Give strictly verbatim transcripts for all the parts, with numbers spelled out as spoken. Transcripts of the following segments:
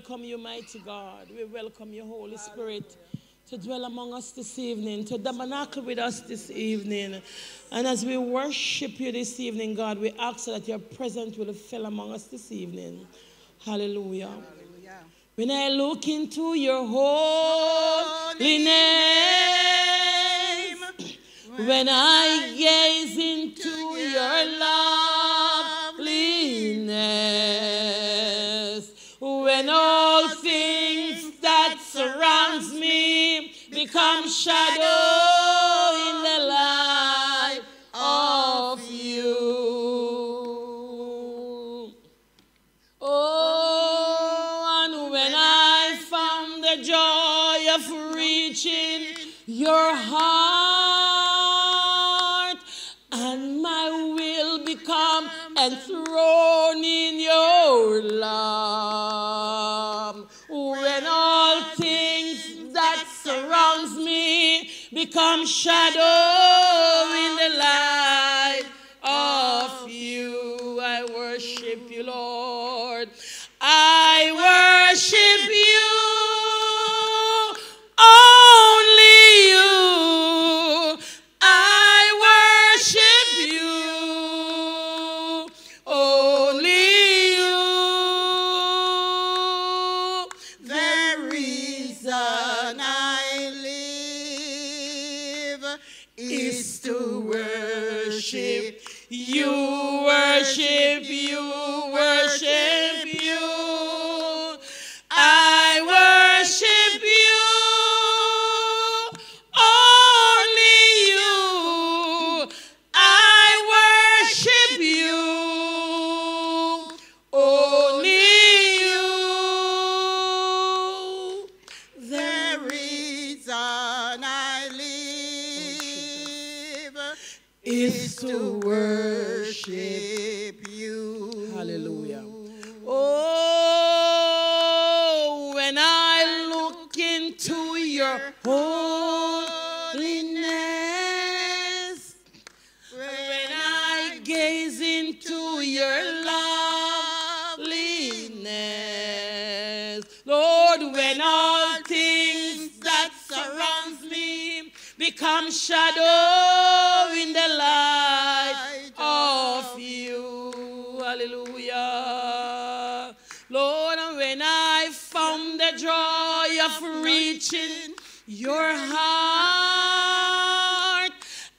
welcome you, mighty God. We welcome you, Holy Spirit, to dwell among us this evening, to tabernacle with us this evening. And as we worship you this evening, God, we ask that your presence will fill among us this evening. Hallelujah. Hallelujah. When I look into your holy name, when I gaze into your loveliness, when all things that surrounds me become shadow in the light of you. Oh, and when I found the joy of reaching your heart, and my will become enthroned in your love. When all things that surrounds me become shadow in the light of you, I worship you, Lord. I worship you. You worship, you worship, you. I worship you, only you. I worship you, only you. The reason I live is to worship. Worship you. Hallelujah. Oh, when I look into your holiness, when I gaze into your loveliness, Lord, when all things that surrounds me become shadow in the light of you. Hallelujah. Lord, when I found the joy of reaching your heart,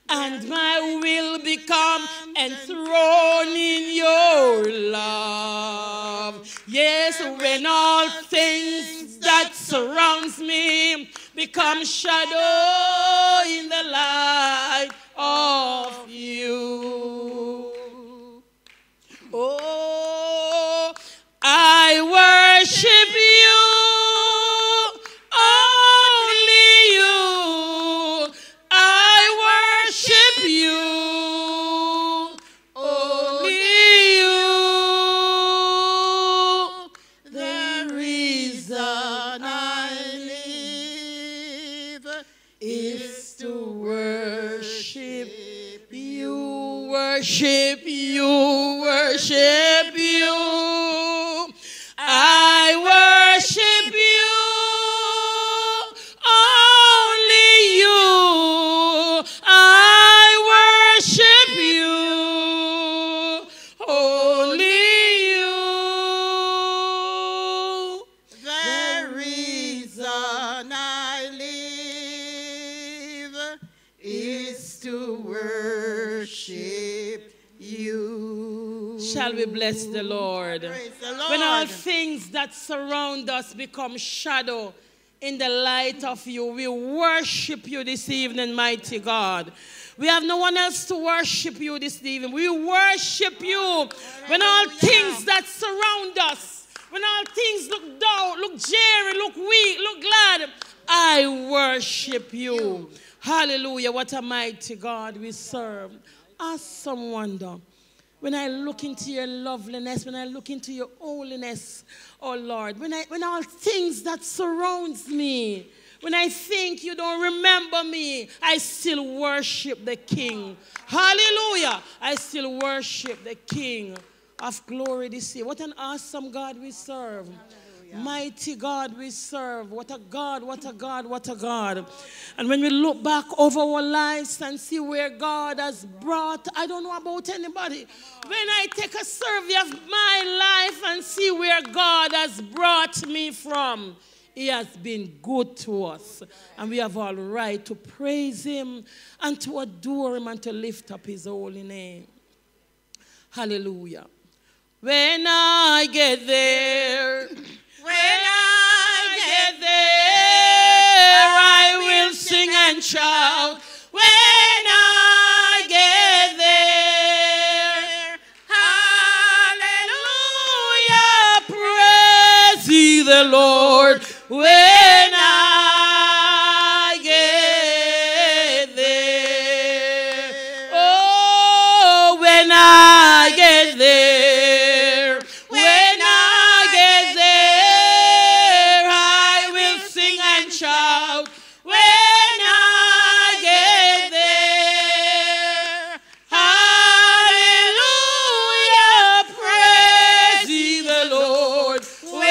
and my will become enthroned in your love. Yes, when all things that surrounds me become shadow in the light of you. Oh, I worship you, only you. I worship you, only you. The reason I live is to worship you, worship you. I worship you. I worship you. Only you. I worship you. Only you. The reason I live is to worship you. Shall we bless the Lord? Praise the Lord. When all things that surround us become shadow in the light of you, we worship you this evening, mighty God. We have no one else to worship you this evening. We worship you. When all things that surround us, when all things look down, look jeering, look weak, look glad, I worship you. Hallelujah. What a mighty God we serve. Awesome wonder. When I look into your loveliness, when I look into your holiness, oh Lord, when, I, when all things that surrounds me, when I think you don't remember me, I still worship the King. Hallelujah. I still worship the King of glory this year. What an awesome God we serve. Hallelujah. Hallelujah. Mighty God we serve. What a God, what a God, what a God. And when we look back over our lives and see where God has brought, I don't know about anybody. When I take a survey of my life and see where God has brought me from, He has been good to us, and we have all right to praise Him and to adore Him and to lift up His holy name. Hallelujah. When I get there, when I get there, I will sing and shout. When I get there. The Lord, when I get there, oh, when I get there, when I get there, I will sing and shout. When I get there, hallelujah, praise ye the Lord. When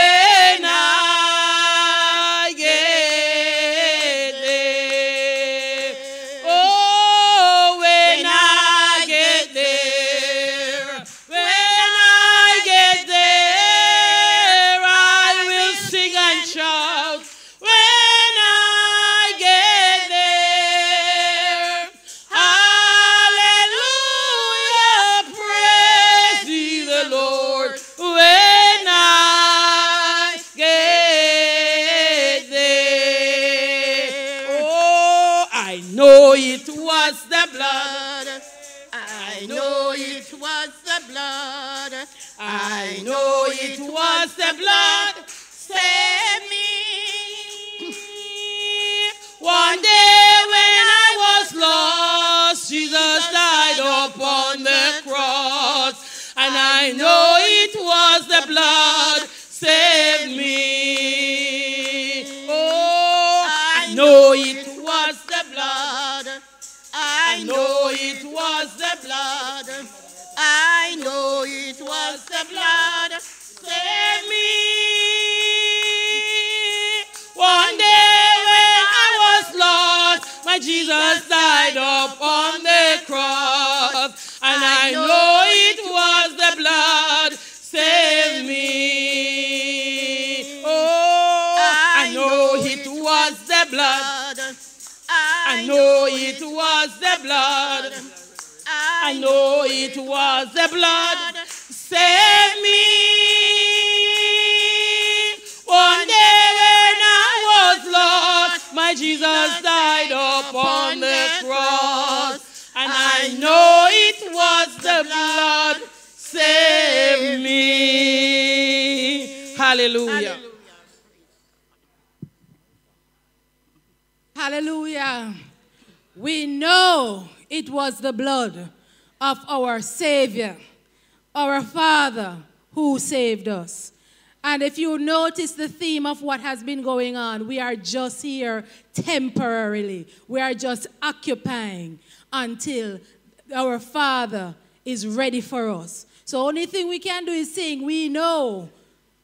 the blood of our Savior, our Father who saved us. And if you notice the theme of what has been going on, we are just here temporarily. We are just occupying until our Father is ready for us. So only thing we can do is sing, we know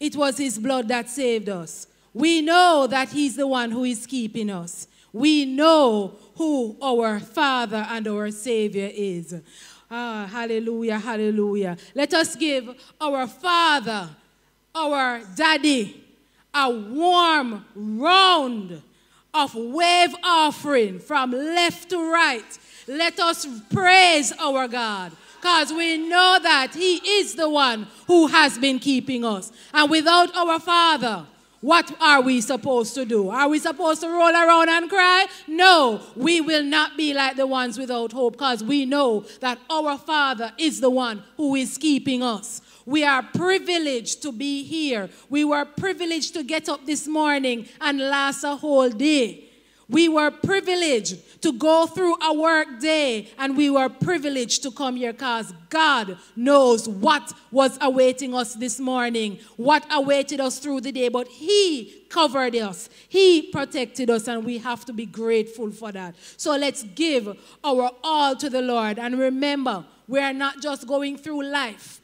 it was His blood that saved us. We know that He's the one who is keeping us. We know who our Father and our Savior is. Ah, hallelujah, hallelujah. Let us give our Father, our Daddy, a warm round of wave offering from left to right. Let us praise our God, because we know that He is the one who has been keeping us. And without our Father, what are we supposed to do? Are we supposed to roll around and cry? No, we will not be like the ones without hope, because we know that our Father is the one who is keeping us. We are privileged to be here. We were privileged to get up this morning and last a whole day. We were privileged to go through a work day, and we were privileged to come here because God knows what was awaiting us this morning, what awaited us through the day, but He covered us. He protected us, and we have to be grateful for that. So let's give our all to the Lord, and remember, we are not just going through life.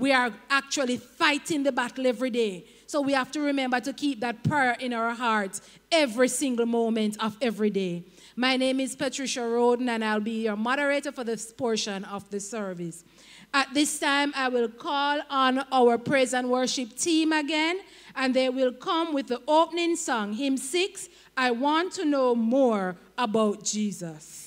we are actually fighting the battle every day. So we have to remember to keep that prayer in our hearts every single moment of every day. My name is Patricia Roden, and I'll be your moderator for this portion of the service. At this time, I will call on our praise and worship team again, and they will come with the opening song, hymn six, I Want to Know More About Jesus.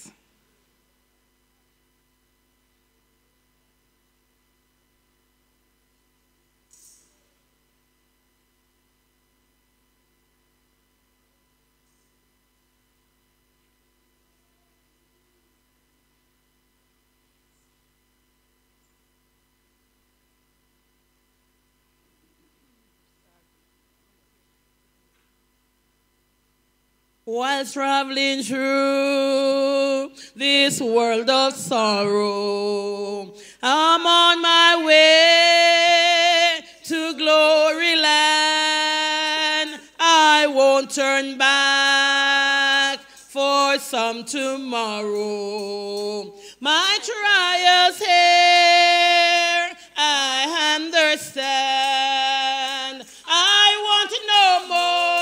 While traveling through this world of sorrow, I'm on my way to glory land. I won't turn back for some tomorrow. My trials here, I understand. I want to know more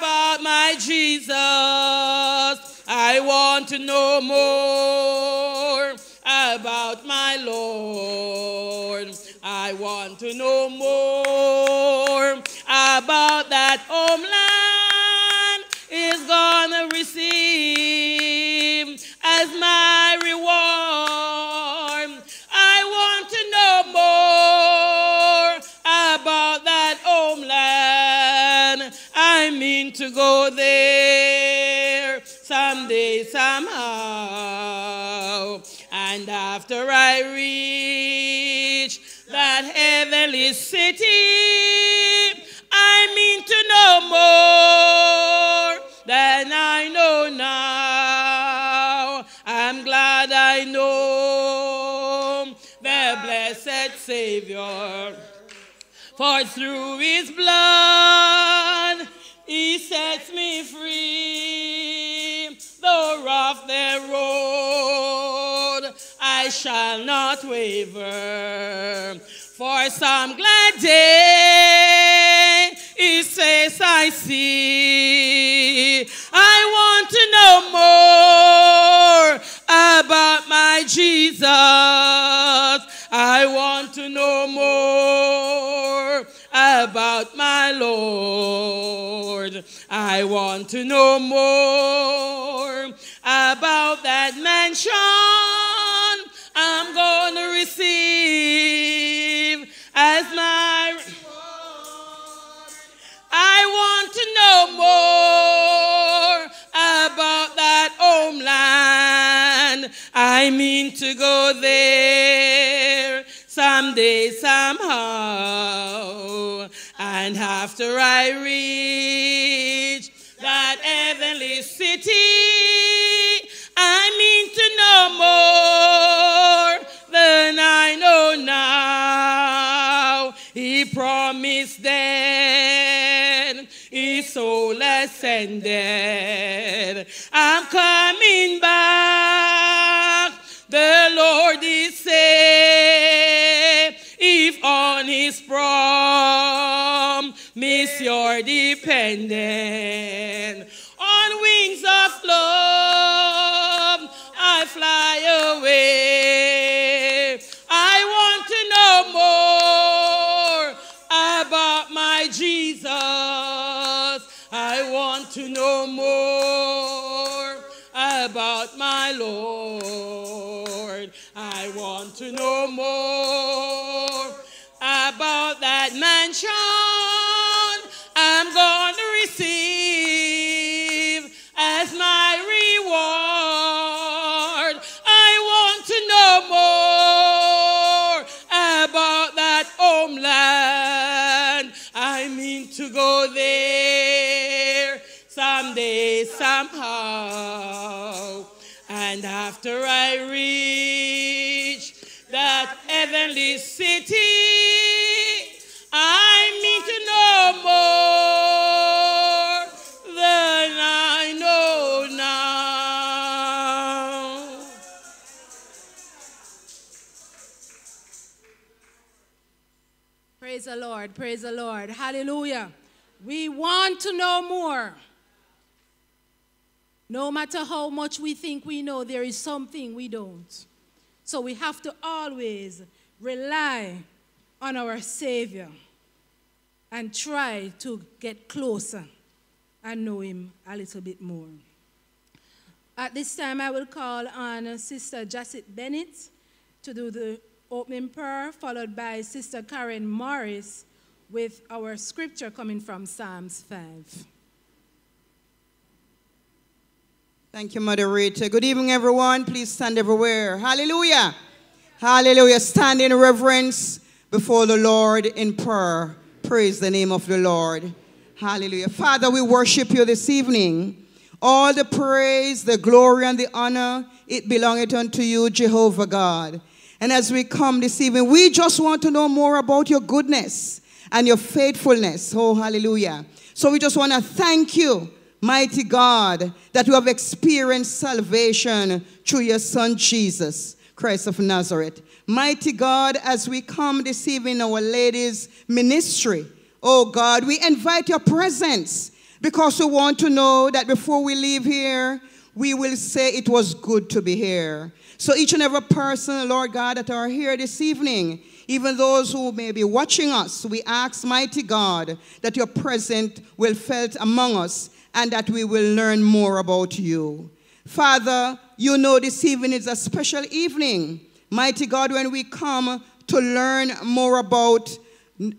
about my Jesus. I want to know more about my Lord. I want to know more about that homeland is gonna receive as my reward. I want to know more about that homeland. I mean to go there someday, somehow. And after I reach that heavenly city, I mean to know more than I know now. I'm glad I know the blessed Savior, for through his blood he sets me free. Though rough the road, I shall not waver. For some glad day, his face I see. I want to know more about my Jesus. I want to know more about my Lord. I want to know more about that mansion I'm gonna receive as my reward. I want to know more about that homeland. I mean to go there someday, somehow. And after I reach that heavenly city, I mean to know more than I know now. He promised then his soul ascended. I'm coming back, the Lord is safe, if on his promise you're dependent. On wings of love, I fly away. I want to know more about my Jesus. I want to know more about my Lord. I want to know more about that mansion I'm going to receive as my reward. I want to know more about that homeland. I mean to go there someday, somehow. And after I reach that heavenly city, I mean to know more than I know now. Praise the Lord, praise the Lord, hallelujah. We want to know more. No matter how much we think we know, there is something we don't. So we have to always rely on our Savior and try to get closer and know him a little bit more. At this time, I will call on Sister Jacet Bennett to do the opening prayer, followed by Sister Karen Morris with our scripture coming from Psalms five. Thank you, moderator. Good evening, everyone. Please stand everywhere. Hallelujah. Hallelujah. Stand in reverence before the Lord in prayer. Praise the name of the Lord. Hallelujah. Father, we worship you this evening. All the praise, the glory, and the honor, it belongeth unto you, Jehovah God. And as we come this evening, we just want to know more about your goodness and your faithfulness. Oh, hallelujah. So we just want to thank you, mighty God, that you have experienced salvation through your son, Jesus Christ of Nazareth. Mighty God, as we come this evening, our ladies' ministry, oh God, we invite your presence because we want to know that before we leave here, we will say it was good to be here. So each and every person, Lord God, that are here this evening, even those who may be watching us, we ask, mighty God, that your presence will felt among us and that we will learn more about you. Father, you know this evening is a special evening, mighty God, when we come to learn more about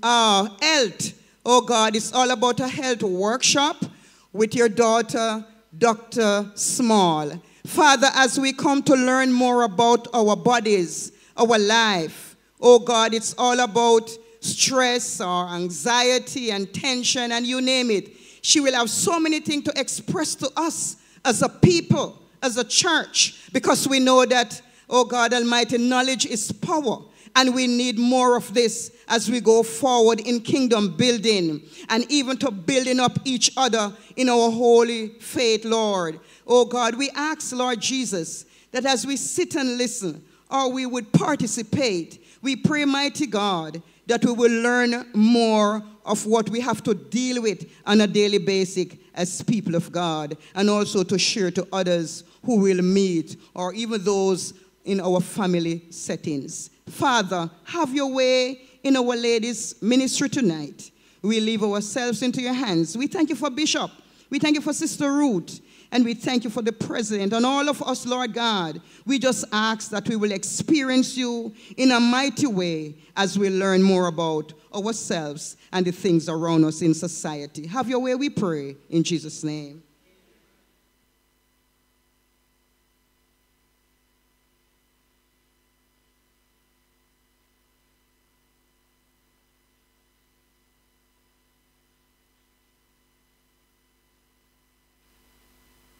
uh, health. Oh God, it's all about a health workshop with your daughter, Doctor Small. Father, as we come to learn more about our bodies, our life, oh God, it's all about stress or anxiety and tension and you name it. She will have so many things to express to us as a people, as a church, because we know that, oh God Almighty, knowledge is power. And we need more of this as we go forward in kingdom building and even to building up each other in our holy faith, Lord. Oh God, we ask, Lord Jesus, that as we sit and listen or we would participate, we pray, mighty God, that we will learn more of what we have to deal with on a daily basis as people of God and also to share to others who will meet or even those in our family settings. Father, have your way in our ladies' ministry tonight. We leave ourselves into your hands. We thank you for Bishop. We thank you for Sister Ruth. And we thank you for the president and all of us, Lord God. We just ask that we will experience you in a mighty way as we learn more about ourselves and the things around us in society. Have your way, we pray, in Jesus' name.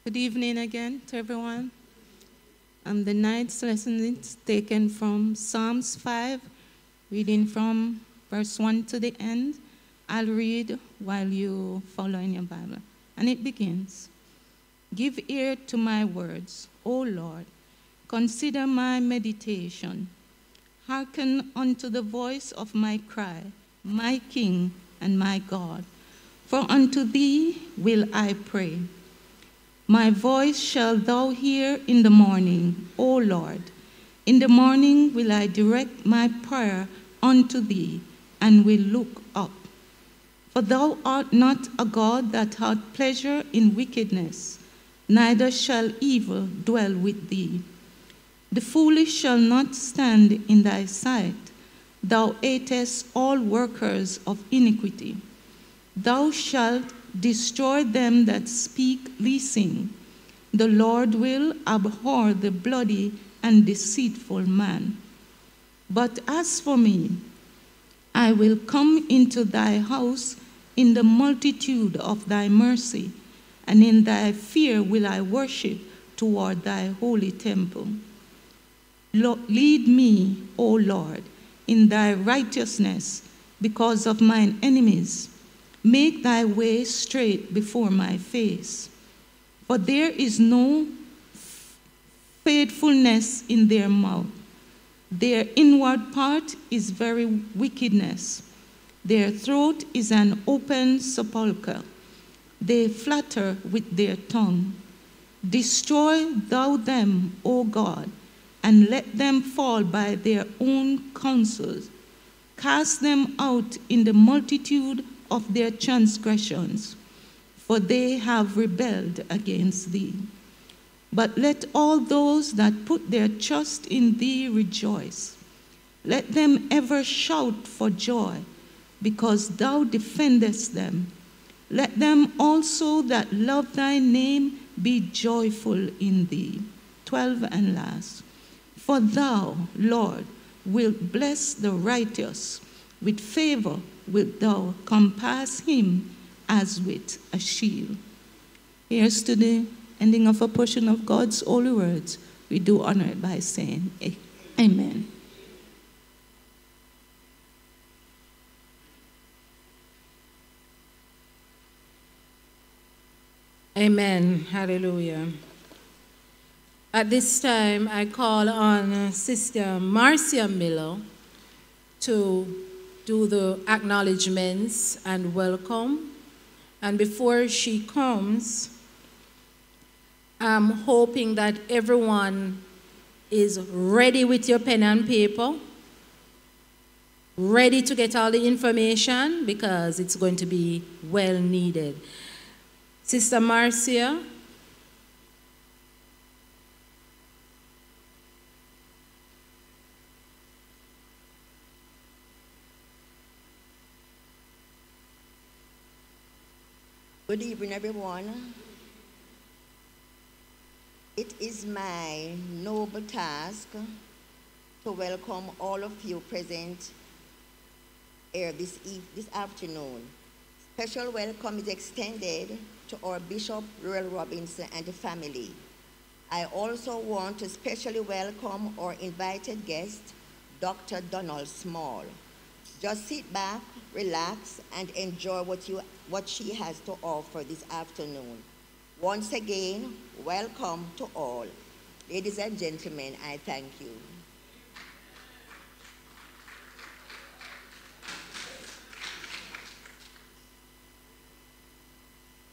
Good evening again to everyone. Um, the night's lesson is taken from Psalms five, reading from verse one to the end. I'll read while you follow in your Bible. And it begins, "Give ear to my words, O Lord. Consider my meditation. Hearken unto the voice of my cry, my King and my God. For unto thee will I pray. My voice shall thou hear in the morning, O Lord. In the morning will I direct my prayer unto thee, and will look up. For thou art not a God that hath pleasure in wickedness, neither shall evil dwell with thee. The foolish shall not stand in thy sight. Thou hatest all workers of iniquity. Thou shalt destroy them that speak leasing. The Lord will abhor the bloody and deceitful man. But as for me, I will come into thy house in the multitude of thy mercy, and in thy fear will I worship toward thy holy temple. Lead me, O Lord, in thy righteousness because of mine enemies. Make thy way straight before my face. For there is no faithfulness in their mouth. Their inward part is very wickedness. Their throat is an open sepulchre. They flatter with their tongue. Destroy thou them, O God, and let them fall by their own counsels. Cast them out in the multitude of their transgressions, for they have rebelled against thee. But let all those that put their trust in thee rejoice. Let them ever shout for joy, because thou defendest them. Let them also that love thy name be joyful in thee. Twelve and last. For thou, Lord, wilt bless the righteous. With favor wilt thou compass him as with a shield. Here's to the ending of a portion of God's holy words. We do honor it by saying amen. Amen. Hallelujah. At this time, I call on Sister Marcia Miller to do the acknowledgements and welcome. And before she comes, I'm hoping that everyone is ready with your pen and paper, ready to get all the information, because it's going to be well needed. Sister Marcia. Good evening, everyone. It is my noble task to welcome all of you present here this, e this afternoon. Special welcome is extended to our Bishop Ruel Robinson and the family. I also want to specially welcome our invited guest, Doctor Donna Small. Just sit back, relax, and enjoy what, you, what she has to offer this afternoon. Once again, welcome to all. Ladies and gentlemen, I thank you.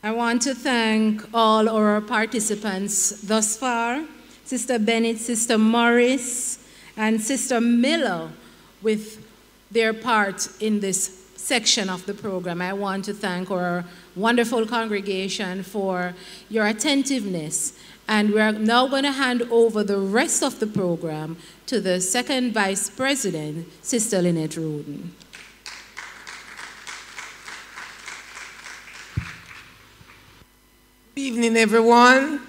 I want to thank all our participants thus far, Sister Bennett, Sister Morris, and Sister Miller with their part in this section of the program. I want to thank our wonderful congregation for your attentiveness. And we're now going to hand over the rest of the program to the second Vice President, Sister Lynette Roden. Good evening, everyone.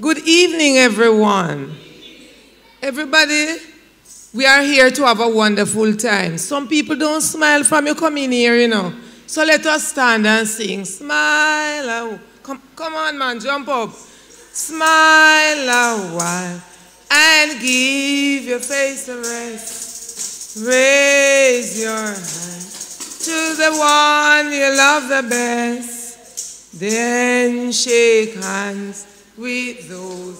Good evening, everyone. Everybody, we are here to have a wonderful time. Some people don't smile from you coming in here, you know. So let us stand and sing. Smile a come, come on, man, jump up. Smile a while and give your face a rest. Raise your hand to the one you love the best. Then shake hands with those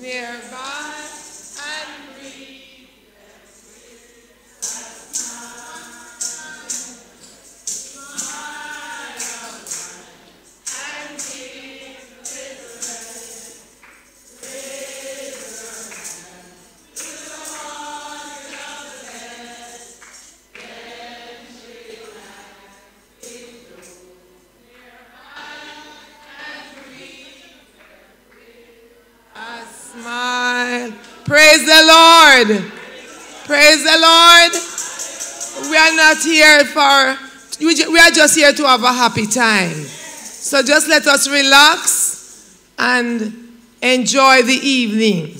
nearby and breathe a smile and give this rest. Raise your hand to the one of the best. Then shake hands with those nearby. A smile. Praise the Lord. Praise the Lord. We are not here for, we are just here to have a happy time. So just let us relax and enjoy the evening.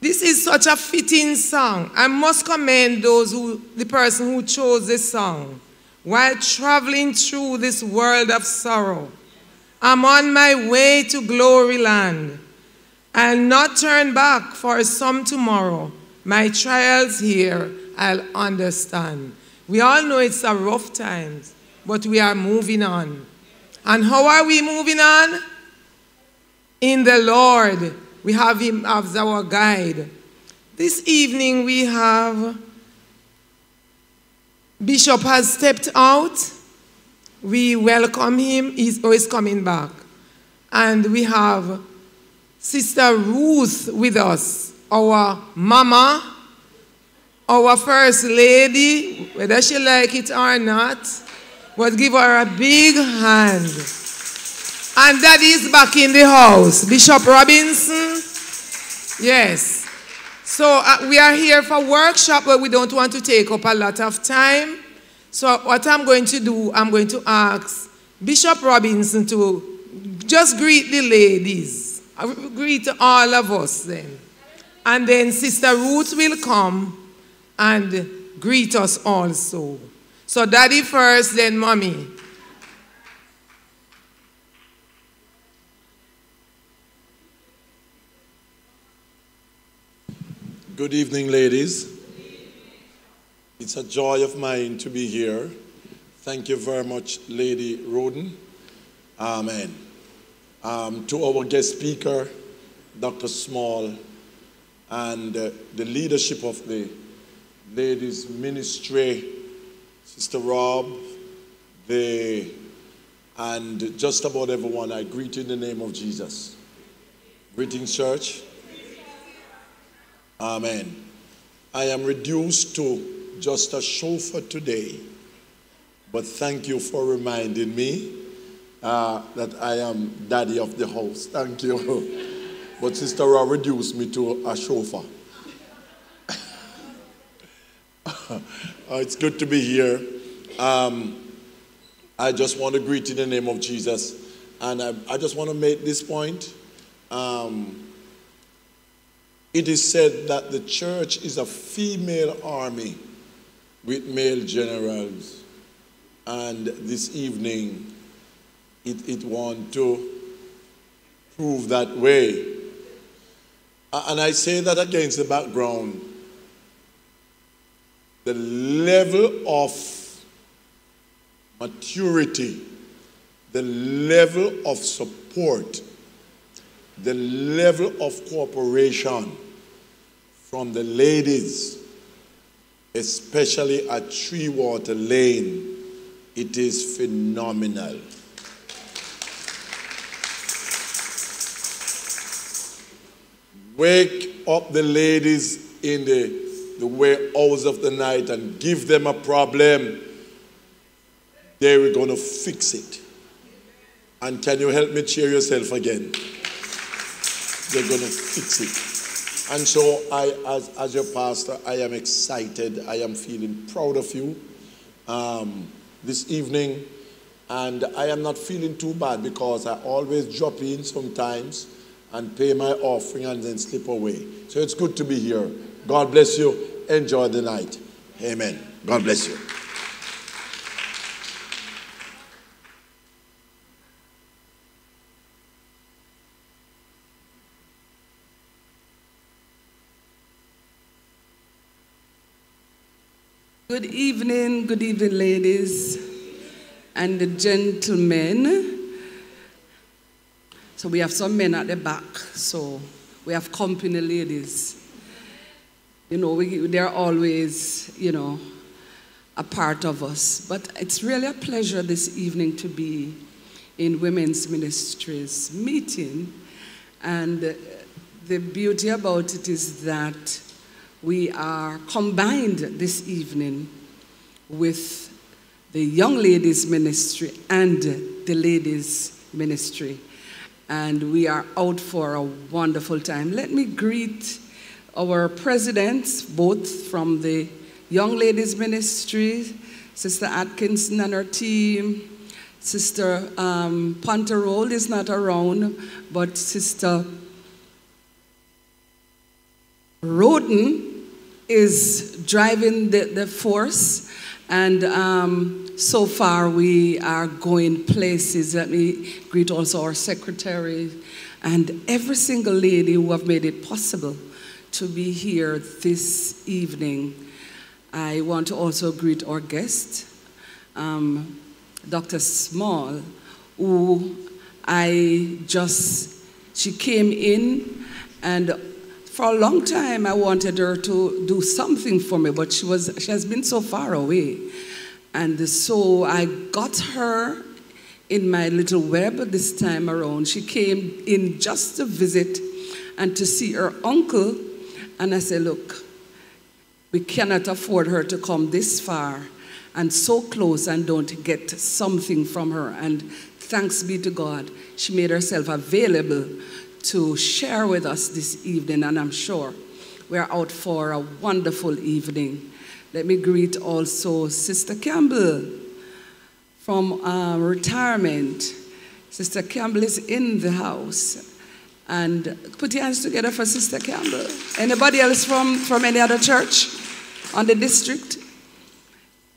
This is such a fitting song. I must commend those who, the person who chose this song. While traveling through this world of sorrow, I'm on my way to glory land. I'll not turn back for some tomorrow. My trials here, I'll understand. We all know it's a rough time, but we are moving on. And how are we moving on? In the Lord. We have him as our guide. This evening we have Bishop has stepped out. We welcome him. He's always coming back. And we have Sister Ruth with us, our mama, our first lady, whether she like it or not, but give her a big hand. And that is back in the house. Bishop Robinson, yes. So uh, we are here for workshop, but we don't want to take up a lot of time. So what I'm going to do, I'm going to ask Bishop Robinson to just greet the ladies. Greet all of us then. And then Sister Ruth will come and greet us also. So Daddy first, then Mommy. Good evening, ladies. Good evening. It's a joy of mine to be here. Thank you very much, Lady Roden. Amen. Um, to our guest speaker, Doctor Small, and uh, the leadership of the ladies' ministry, Sister Rob, the, and just about everyone, I greet you in the name of Jesus. Greetings, church. Amen. I am reduced to just a chauffeur today, but thank you for reminding me uh, that I am daddy of the house. Thank you. But Sister Ra reduced me to a chauffeur. Oh, it's good to be here. Um, I just want to greet in the name of Jesus, and I, I just want to make this point. Um, It is said that the church is a female army with male generals. And this evening, it, it wants to prove that way. And I say that against the background. The level of maturity, the level of support, the level of cooperation from the ladies, especially at Three Water Lane, it is phenomenal. Wake up the ladies in the, the wee hours of the night and give them a problem. They were going to fix it. And can you help me cheer yourself again? They're going to fix it. And so I, as, as your pastor, I am excited. I am feeling proud of you um, this evening. And I am not feeling too bad because I always drop in sometimes and pay my offering and then slip away. So it's good to be here. God bless you. Enjoy the night. Amen. God bless you. Good evening, good evening, ladies and gentlemen. So we have some men at the back, so we have company, ladies. You know, we, they're always, you know, a part of us. But it's really a pleasure this evening to be in Women's Ministries meeting. And the beauty about it is that we are combined this evening with the Young Ladies Ministry and the Ladies Ministry. And we are out for a wonderful time. Let me greet our presidents, both from the Young Ladies Ministry, Sister Atkinson and her team. Sister um, Ponterold is not around, but Sister Roden is driving the, the force, and um, so far we are going places. Let me greet also our secretary and every single lady who have made it possible to be here this evening. I want to also greet our guest, um, Doctor Small, who I just, she came in, and for a long time, I wanted her to do something for me, but she was, she has been so far away. And so I got her in my little web this time around. She came in just to visit and to see her uncle. And I said, look, we cannot afford her to come this far and so close and don't get something from her. And thanks be to God, she made herself available to share with us this evening. And I'm sure we're out for a wonderful evening. Let me greet also Sister Campbell from uh, retirement. Sister Campbell is in the house. And put your hands together for Sister Campbell. Anybody else from, from any other church on the district?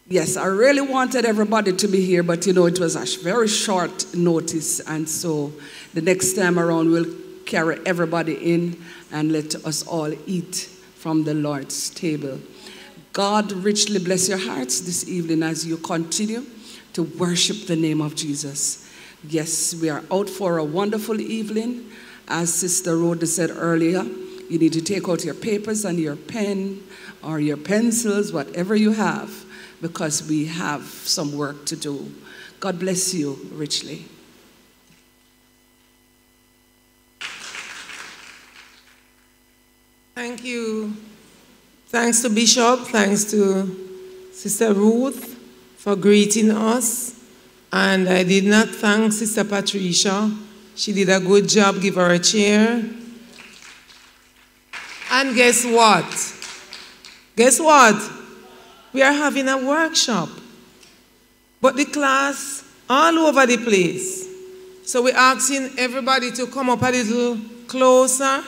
Yes, I really wanted everybody to be here, but you know, it was a very short notice. And so the next time around, we'll carry everybody in and let us all eat from the Lord's table. God richly bless your hearts this evening as you continue to worship the name of Jesus. Yes, we are out for a wonderful evening. As Sister Roden said earlier, you need to take out your papers and your pen or your pencils, whatever you have, because we have some work to do. God bless you richly. Thank you. Thanks to Bishop, thanks to Sister Ruth for greeting us. And I did not thank Sister Patricia. She did a good job, give her a chair. And guess what? Guess what? We are having a workshop. But the class all over the place. So we're asking everybody to come up a little closer.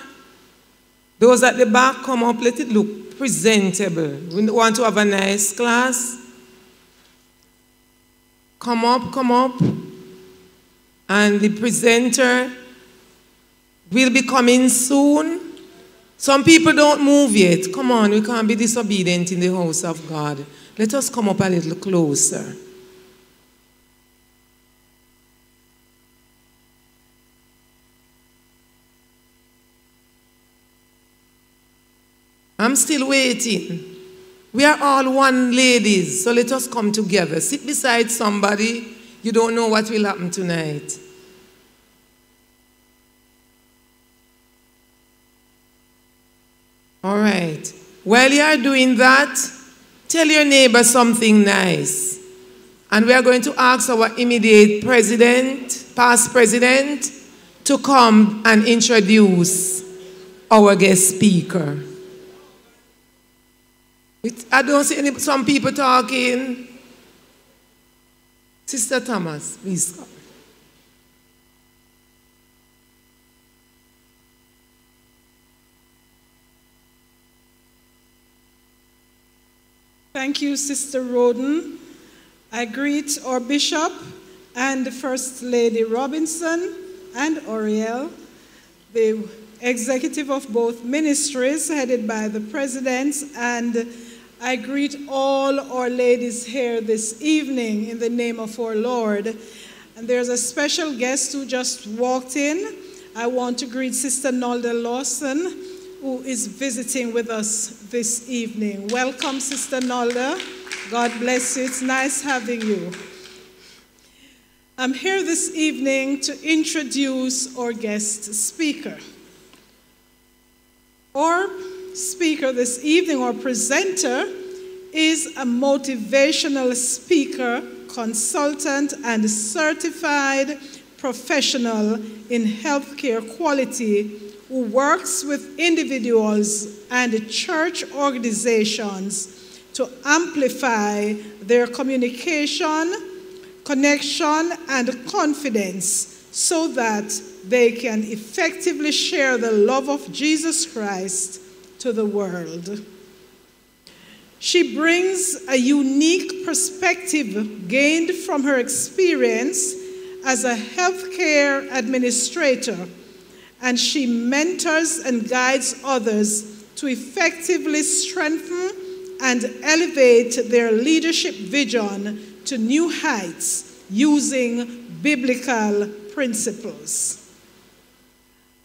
Those at the back, come up, let it look presentable. We want to have a nice class. Come up, come up. And the presenter will be coming soon. Some people don't move yet. Come on, we can't be disobedient in the house of God. Let us come up a little closer. I'm still waiting. We are all one ladies, so let us come together. Sit beside somebody. You don't know what will happen tonight. All right. While you are doing that, tell your neighbor something nice. And we are going to ask our immediate president, past president, to come and introduce our guest speaker. It, I don't see any, some people talking. Sister Thomas, please come. Thank you, Sister Roden. I greet our Bishop and the First Lady Robinson and Oriole, the executive of both ministries headed by the presidents, and I greet all our ladies here this evening in the name of our Lord. And there's a special guest who just walked in. I want to greet Sister Nolda Lawson, who is visiting with us this evening. Welcome, Sister Nolda. God bless you. It's nice having you. I'm here this evening to introduce our guest speaker. Our speaker this evening, or presenter, is a motivational speaker, consultant, and certified professional in healthcare quality who works with individuals and church organizations to amplify their communication, connection, and confidence so that they can effectively share the love of Jesus Christ to the world. She brings a unique perspective gained from her experience as a healthcare administrator, and she mentors and guides others to effectively strengthen and elevate their leadership vision to new heights using biblical principles.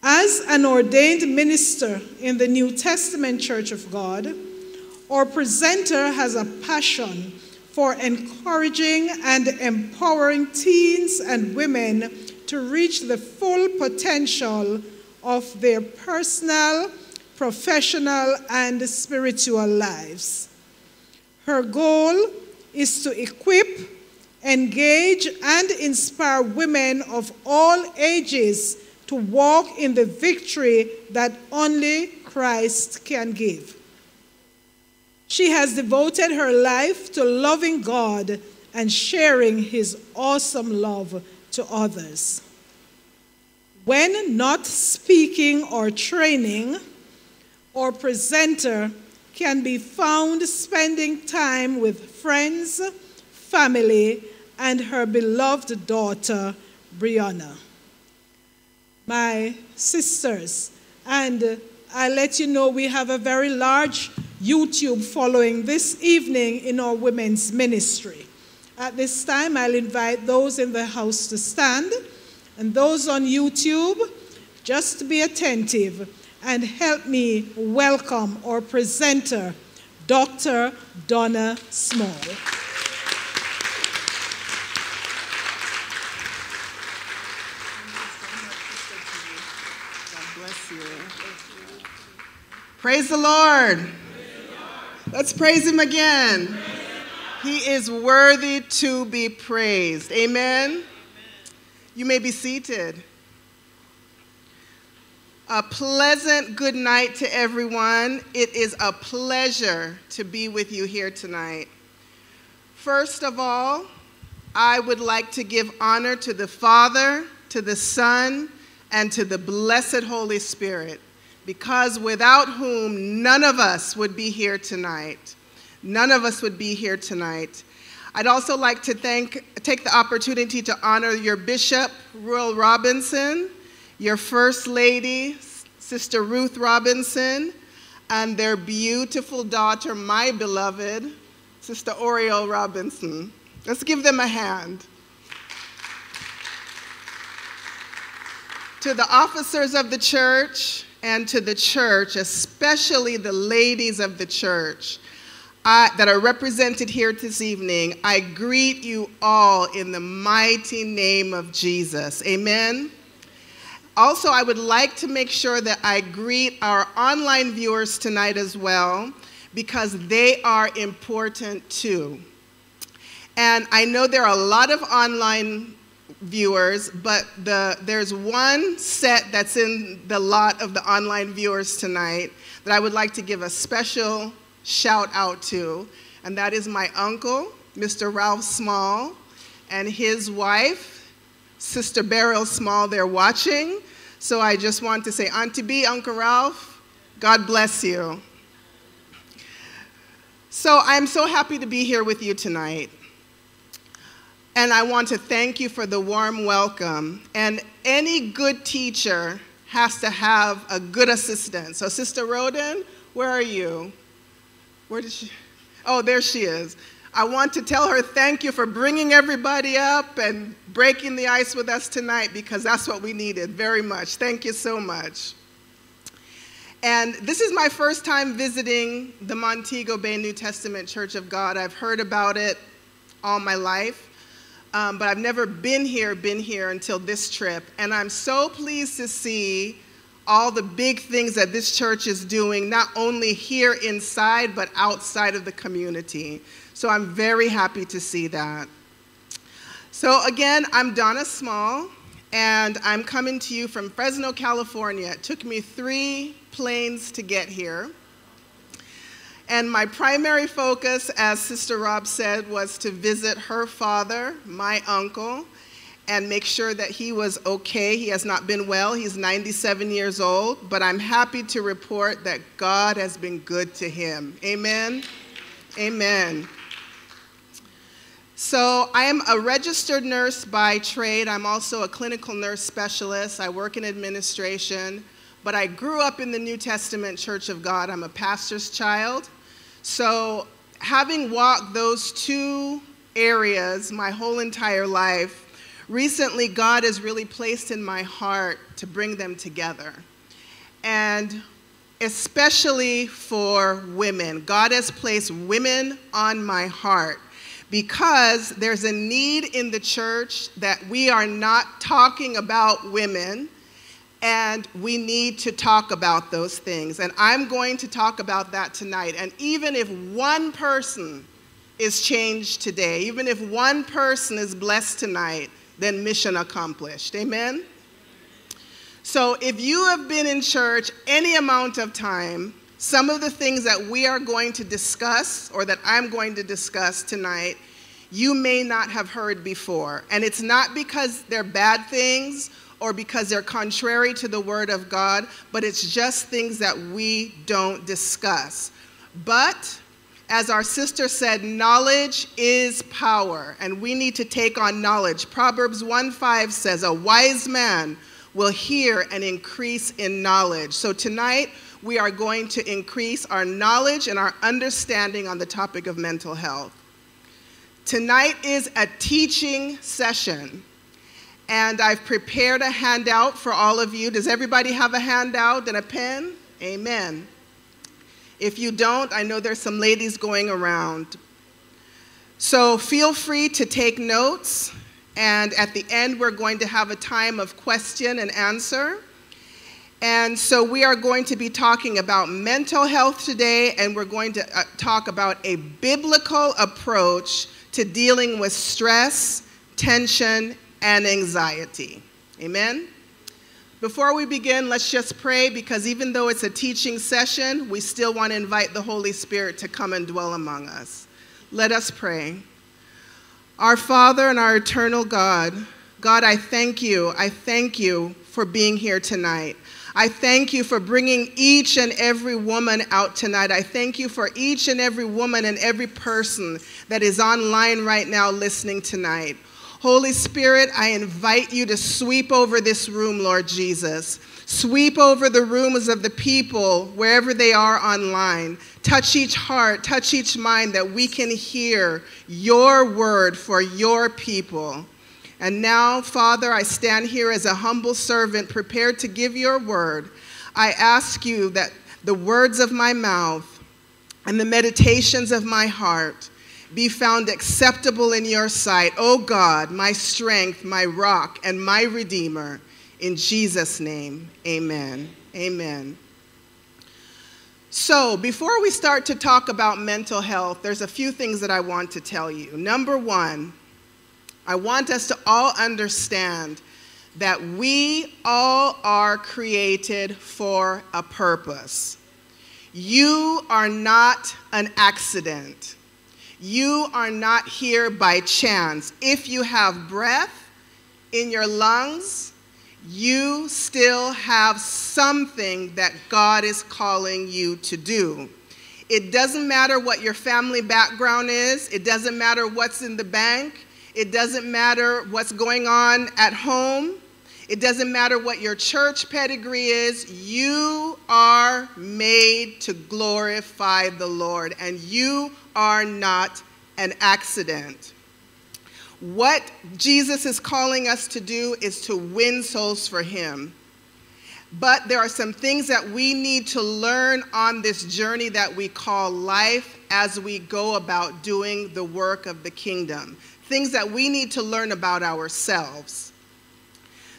As an ordained minister in the New Testament Church of God, our presenter has a passion for encouraging and empowering teens and women to reach the full potential of their personal, professional, and spiritual lives. Her goal is to equip, engage, and inspire women of all ages to walk in the victory that only Christ can give. She has devoted her life to loving God and sharing his awesome love to others. When not speaking or training, or presenter can be found spending time with friends, family, and her beloved daughter, Brianna. My sisters, and I let you know we have a very large YouTube following this evening in our women's ministry. At this time, I'll invite those in the house to stand, and those on YouTube, just be attentive and help me welcome our presenter, Doctor Donna Small. Praise the Lord. Praise the Lord. Let's praise him again. Praise he is worthy to be praised. Amen? Amen. You may be seated. A pleasant good night to everyone. It is a pleasure to be with you here tonight. First of all, I would like to give honor to the Father, to the Son, and to the blessed Holy Spirit, because without whom none of us would be here tonight. None of us would be here tonight. I'd also like to thank, take the opportunity to honor your Bishop, Ruel Robinson, your First Lady, Sister Ruth Robinson, and their beautiful daughter, my beloved, Sister Oriole Robinson. Let's give them a hand. To the officers of the church, and to the church, especially the ladies of the church uh, that are represented here this evening, I greet you all in the mighty name of Jesus. Amen. Also, I would like to make sure that I greet our online viewers tonight as well, because they are important too. And I know there are a lot of online viewers, but the, there's one set that's in the lot of the online viewers tonight that I would like to give a special shout out to, and that is my uncle, Mister Ralph Small, and his wife, Sister Beryl Small. They're watching, so I just want to say, Auntie B, Uncle Ralph, God bless you. So I'm so happy to be here with you tonight. And I want to thank you for the warm welcome. And any good teacher has to have a good assistant. So Sister Roden, where are you? Where did she? Oh, there she is. I want to tell her thank you for bringing everybody up and breaking the ice with us tonight, because that's what we needed very much. Thank you so much. And this is my first time visiting the Montego Bay New Testament Church of God. I've heard about it all my life. Um, but I've never been here, been here until this trip. And I'm so pleased to see all the big things that this church is doing, not only here inside, but outside of the community. So I'm very happy to see that. So again, I'm Donna Small, and I'm coming to you from Fresno, California. It took me three planes to get here. And my primary focus, as Sister Rob said, was to visit her father, my uncle, and make sure that he was okay. He has not been well. He's ninety-seven years old, but I'm happy to report that God has been good to him. Amen? Amen. So I am a registered nurse by trade. I'm also a clinical nurse specialist. I work in administration. But I grew up in the New Testament Church of God. I'm a pastor's child. So having walked those two areas my whole entire life, recently God has really placed in my heart to bring them together. And especially for women. God has placed women on my heart because there's a need in the church that we are not talking about women, and we need to talk about those things. And I'm going to talk about that tonight. And even if one person is changed today, even if one person is blessed tonight, then mission accomplished. Amen? So if you have been in church any amount of time, some of the things that we are going to discuss, or that I'm going to discuss tonight, you may not have heard before. And it's not because they're bad things or because they're contrary to the Word of God, but it's just things that we don't discuss. But as our sister said, knowledge is power, and we need to take on knowledge. Proverbs one five says, a wise man will hear and increase in knowledge. So tonight, we are going to increase our knowledge and our understanding on the topic of mental health. Tonight is a teaching session, and I've prepared a handout for all of you. Does everybody have a handout and a pen? Amen. If you don't, I know there's some ladies going around. So feel free to take notes, and at the end, we're going to have a time of question and answer. And so we are going to be talking about mental health today, and we're going to uh, talk about a biblical approach to dealing with stress, tension, and anxiety. Amen? Before we begin, let's just pray, because even though it's a teaching session, we still want to invite the Holy Spirit to come and dwell among us. Let us pray. Our Father and our eternal God, God, I thank you. I thank you for being here tonight. I thank you for bringing each and every woman out tonight. I thank you for each and every woman and every person that is online right now listening tonight. Holy Spirit, I invite you to sweep over this room, Lord Jesus. Sweep over the rooms of the people wherever they are online. Touch each heart, touch each mind, that we can hear your word for your people. And now, Father, I stand here as a humble servant prepared to give your word. I ask you that the words of my mouth and the meditations of my heart be found acceptable in your sight. O God, my strength, my rock, and my redeemer. In Jesus' name, amen. Amen. So before we start to talk about mental health, there's a few things that I want to tell you. Number one, I want us to all understand that we all are created for a purpose. You are not an accident. You are not here by chance. If you have breath in your lungs, you still have something that God is calling you to do. It doesn't matter what your family background is. It doesn't matter what's in the bank. It doesn't matter what's going on at home. It doesn't matter what your church pedigree is. You are made to glorify the Lord, and you are not an accident. What Jesus is calling us to do is to win souls for him. But there are some things that we need to learn on this journey that we call life as we go about doing the work of the kingdom. Things that we need to learn about ourselves.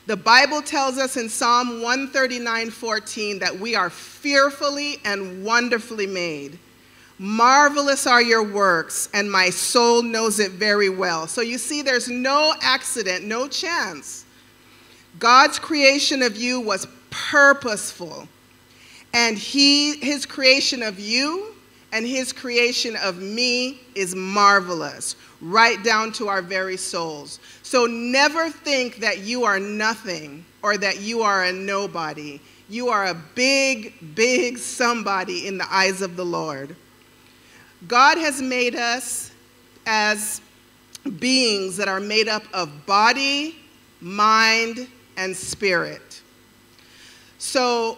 The Bible tells us in Psalm one thirty-nine fourteen that we are fearfully and wonderfully made. Marvelous are your works, and my soul knows it very well. So you see, there's no accident, no chance. God's creation of you was purposeful, and he, his creation of you and his creation of me is marvelous, right down to our very souls. So never think that you are nothing or that you are a nobody. You are a big, big somebody in the eyes of the Lord. God has made us as beings that are made up of body, mind, and spirit. So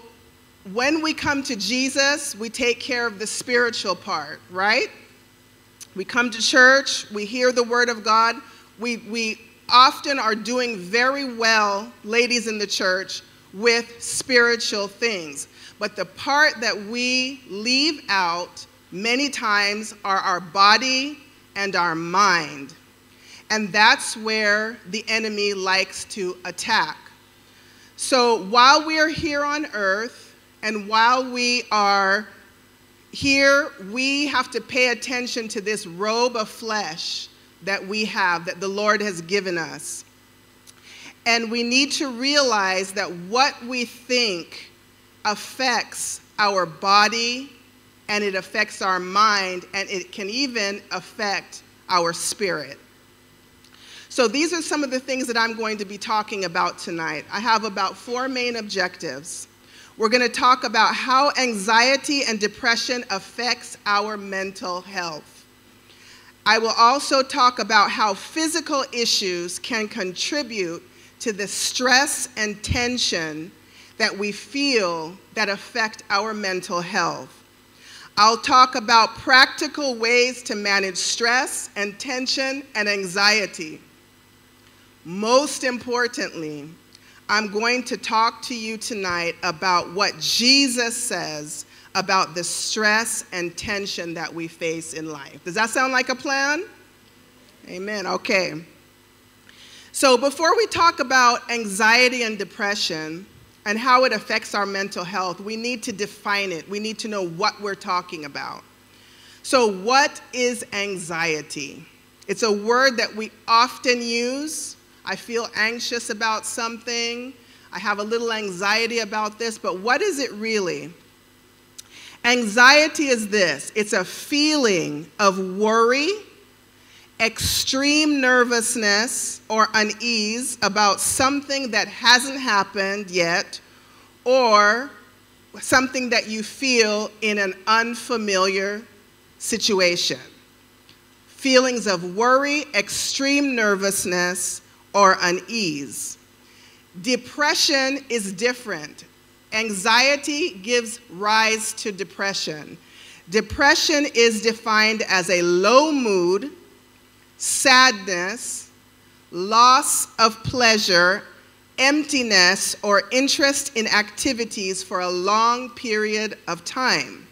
when we come to Jesus, we take care of the spiritual part, right? We come to church, we hear the word of God. We, we often are doing very well, ladies in the church, with spiritual things. But the part that we leave out many times are our body and our mind. And that's where the enemy likes to attack. So while we are here on earth and while we are here, we have to pay attention to this robe of flesh that we have, that the Lord has given us. And we need to realize that what we think affects our body, and it affects our mind, and it can even affect our spirit. So these are some of the things that I'm going to be talking about tonight. I have about four main objectives. We're going to talk about how anxiety and depression affects our mental health. I will also talk about how physical issues can contribute to the stress and tension that we feel that affect our mental health. I'll talk about practical ways to manage stress and tension and anxiety. Most importantly, I'm going to talk to you tonight about what Jesus says about the stress and tension that we face in life. Does that sound like a plan? Amen. Okay. So before we talk about anxiety and depression, and how it affects our mental health, we need to define it. We need to know what we're talking about. So what is anxiety? It's a word that we often use. I feel anxious about something. I have a little anxiety about this, but what is it really? Anxiety is this. It's a feeling of worry, extreme nervousness or unease about something that hasn't happened yet, or something that you feel in an unfamiliar situation. Feelings of worry, extreme nervousness, or unease. Depression is different. Anxiety gives rise to depression. Depression is defined as a low mood, sadness, loss of pleasure, emptiness, or interest in activities for a long period of time.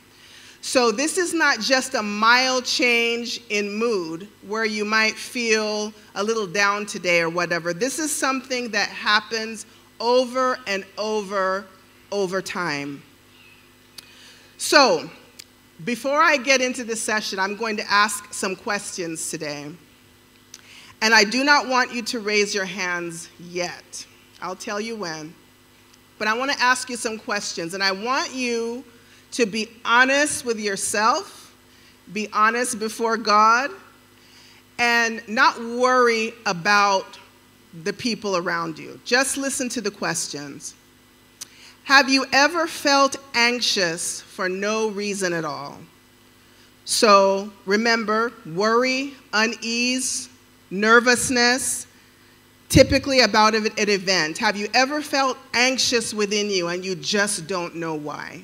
So this is not just a mild change in mood where you might feel a little down today or whatever. This is something that happens over and over, over time. So before I get into this session, I'm going to ask some questions today. And I do not want you to raise your hands yet. I'll tell you when. But I want to ask you some questions, and I want you to be honest with yourself, be honest before God, and not worry about the people around you. Just listen to the questions. Have you ever felt anxious for no reason at all? So remember, worry, unease, nervousness, typically about an event. Have you ever felt anxious within you and you just don't know why?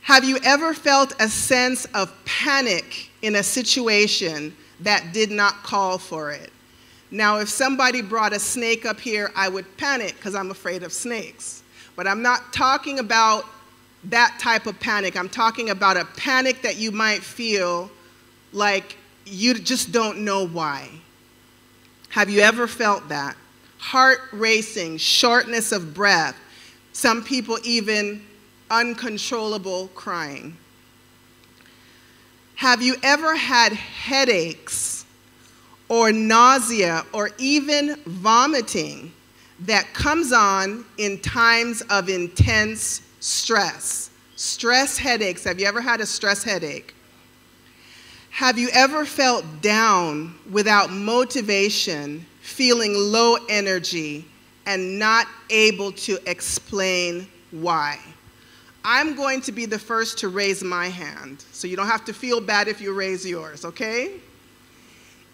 Have you ever felt a sense of panic in a situation that did not call for it? Now, if somebody brought a snake up here, I would panic because I'm afraid of snakes. But I'm not talking about that type of panic. I'm talking about a panic that you might feel like you just don't know why. Have you ever felt that? Heart racing, shortness of breath, some people even uncontrollable crying. Have you ever had headaches or nausea or even vomiting that comes on in times of intense stress? Stress headaches. Have you ever had a stress headache? Have you ever felt down without motivation, feeling low energy, and not able to explain why? I'm going to be the first to raise my hand, so you don't have to feel bad if you raise yours, okay?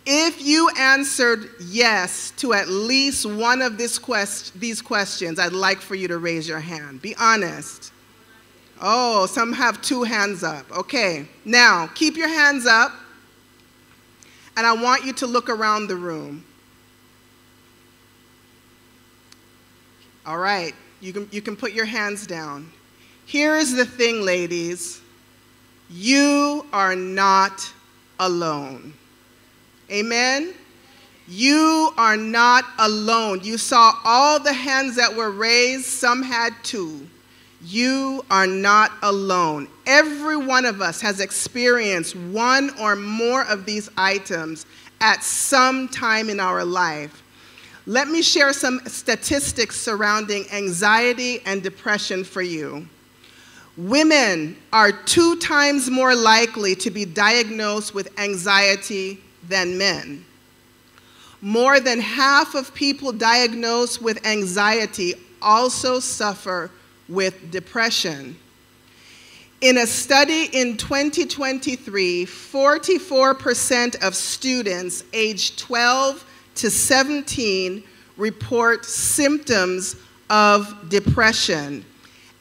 If you answered yes to at least one of this quest these questions, I'd like for you to raise your hand. Be honest. Oh, some have two hands up. Okay, now keep your hands up, and I want you to look around the room. All right, you can, you can put your hands down. Here is the thing, ladies. You are not alone. Amen? You are not alone. You saw all the hands that were raised. Some had two. You are not alone. Every one of us has experienced one or more of these items at some time in our life. Let me share some statistics surrounding anxiety and depression for you. Women are two times more likely to be diagnosed with anxiety than men. More than half of people diagnosed with anxiety also suffer with depression. In a study in twenty twenty-three, forty-four percent of students aged twelve to seventeen report symptoms of depression,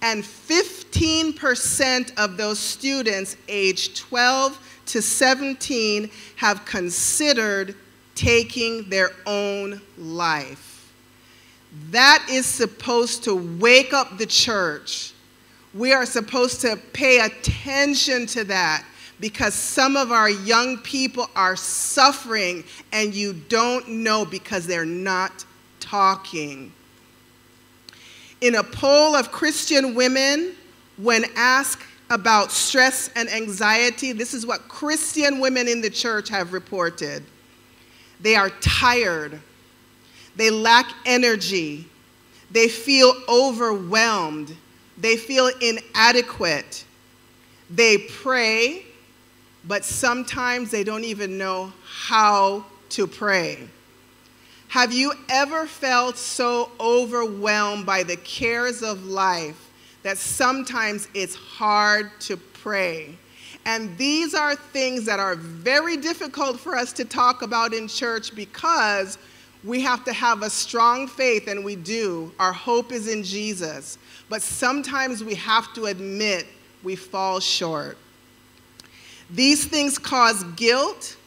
and fifteen percent of those students aged twelve to seventeen have considered taking their own life. That is supposed to wake up the church. We are supposed to pay attention to that, because some of our young people are suffering and you don't know because they're not talking. In a poll of Christian women, when asked about stress and anxiety, this is what Christian women in the church have reported. They are tired. They lack energy. They feel overwhelmed. They feel inadequate. They pray, but sometimes they don't even know how to pray. Have you ever felt so overwhelmed by the cares of life that sometimes it's hard to pray? And these are things that are very difficult for us to talk about in church, because we have to have a strong faith, and we do. Our hope is in Jesus. But sometimes we have to admit we fall short. These things cause guilt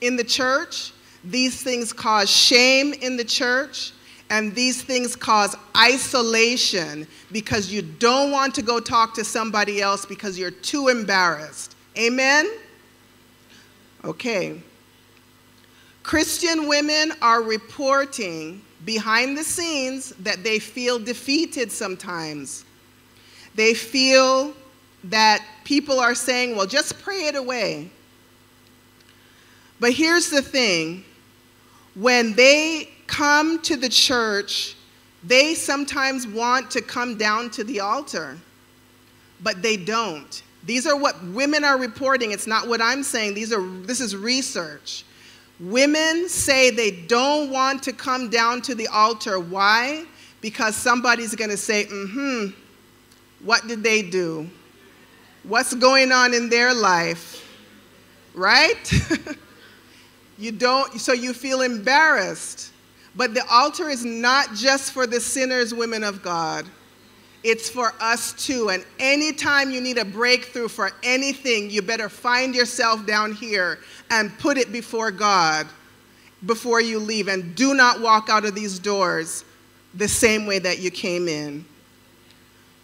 in the church. These things cause shame in the church. And these things cause isolation, because you don't want to go talk to somebody else because you're too embarrassed. Amen? Okay. Christian women are reporting behind the scenes that they feel defeated sometimes. They feel that people are saying, well, just pray it away. But here's the thing. When they come to the church, they sometimes want to come down to the altar, but they don't. These are what women are reporting. It's not what I'm saying. These are, this is research. Women say they don't want to come down to the altar. Why? Because somebody's going to say, mm-hmm, what did they do? What's going on in their life? Right? You don't, so you feel embarrassed. But the altar is not just for the sinners, women of God. It's for us too. And anytime you need a breakthrough for anything, you better find yourself down here and put it before God before you leave. And do not walk out of these doors the same way that you came in.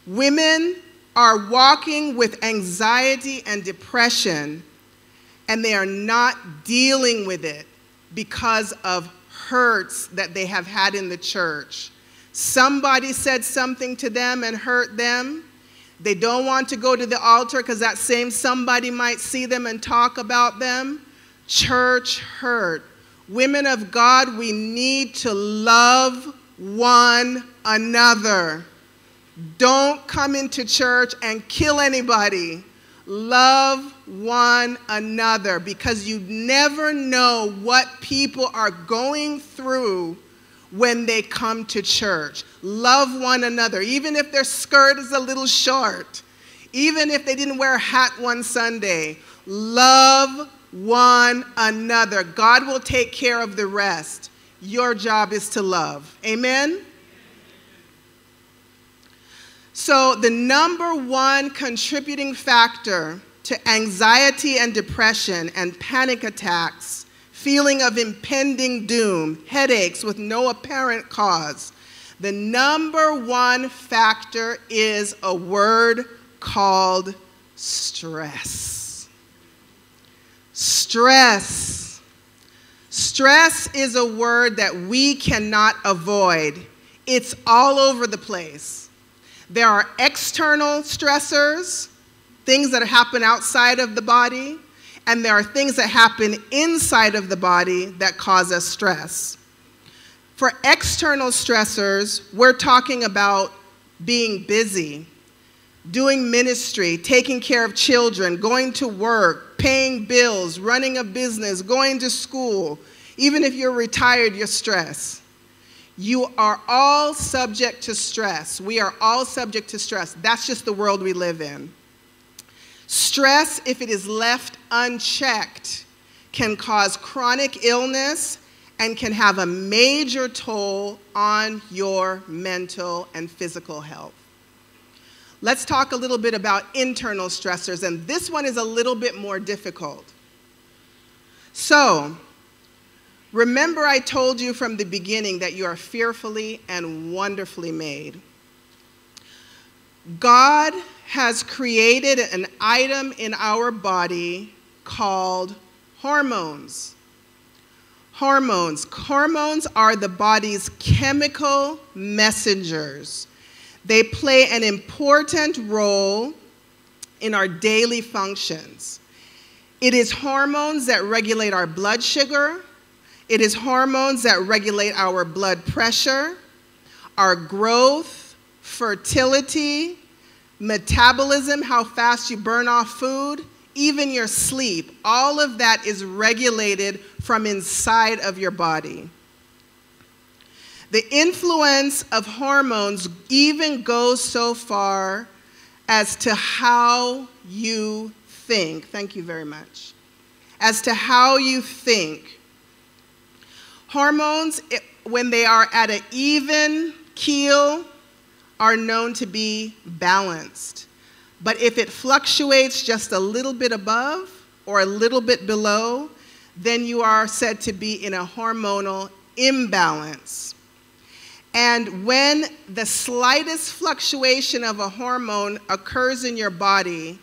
Women are walking with anxiety and depression, and they are not dealing with it because of hurts that they have had in the church. Somebody said something to them and hurt them. They don't want to go to the altar because that same somebody might see them and talk about them. Church hurt. Women of God, we need to love one another. Don't come into church and kill anybody. Love one another, because you never know what people are going through when they come to church. Love one another, even if their skirt is a little short, even if they didn't wear a hat one Sunday. Love one another. God will take care of the rest. Your job is to love. Amen? So the number one contributing factor to anxiety and depression and panic attacks, feeling of impending doom, headaches with no apparent cause. The number one factor is a word called stress. Stress. Stress is a word that we cannot avoid. It's all over the place. There are external stressors, things that happen outside of the body, and there are things that happen inside of the body that cause us stress. For external stressors, we're talking about being busy, doing ministry, taking care of children, going to work, paying bills, running a business, going to school. Even if you're retired, you're stressed. You are all subject to stress. We are all subject to stress. That's just the world we live in. Stress, if it is left unchecked, can cause chronic illness and can have a major toll on your mental and physical health. Let's talk a little bit about internal stressors, and this one is a little bit more difficult. So, remember I told you from the beginning that you are fearfully and wonderfully made. God has created an item in our body called hormones. Hormones. Hormones are the body's chemical messengers. They play an important role in our daily functions. It is hormones that regulate our blood sugar. It is hormones that regulate our blood pressure, our growth, fertility, metabolism, how fast you burn off food, even your sleep. All of that is regulated from inside of your body. The influence of hormones even goes so far as to how you think. Thank you very much. As to how you think. Hormones, when they are at an even keel, are known to be balanced. But if it fluctuates just a little bit above or a little bit below, then you are said to be in a hormonal imbalance. And when the slightest fluctuation of a hormone occurs in your body,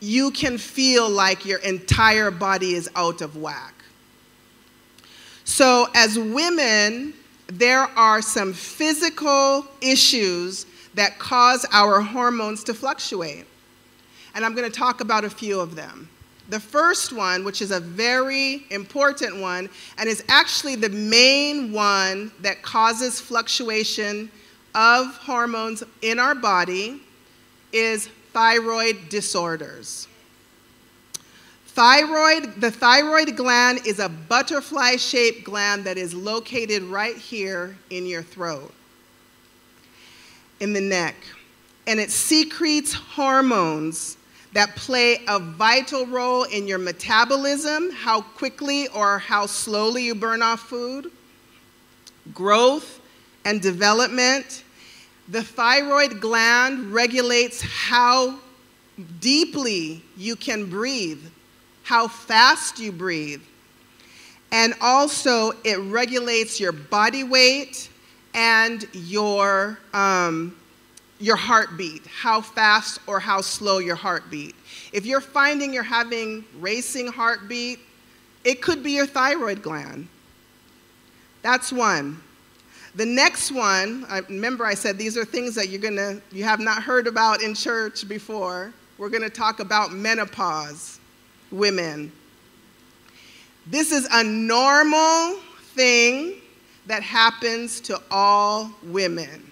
you can feel like your entire body is out of whack. So as women, there are some physical issues that cause our hormones to fluctuate. And I'm going to talk about a few of them. The first one, which is a very important one, and is actually the main one that causes fluctuation of hormones in our body, is thyroid disorders. Thyroid, the thyroid gland is a butterfly-shaped gland that is located right here in your throat, in the neck. And it secretes hormones that play a vital role in your metabolism, how quickly or how slowly you burn off food, growth and development. The thyroid gland regulates how deeply you can breathe, how fast you breathe. And also it regulates your body weight and your, um, your heartbeat, how fast or how slow your heartbeat. If you're finding you're having racing heartbeat, it could be your thyroid gland. That's one. The next one, I remember I said these are things that you're gonna, you have not heard about in church before. We're gonna talk about menopause. Women. This is a normal thing that happens to all women,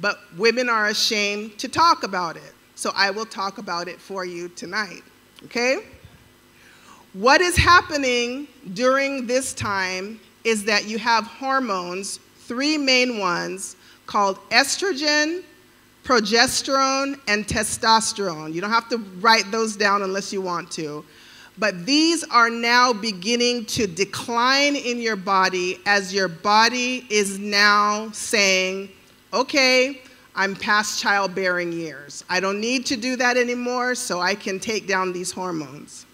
but women are ashamed to talk about it. So I will talk about it for you tonight, okay? What is happening during this time is that you have hormones, three main ones, called estrogen, progesterone, and testosterone. You don't have to write those down unless you want to. But these are now beginning to decline in your body as your body is now saying, okay, I'm past childbearing years. I don't need to do that anymore, so I can take down these hormones.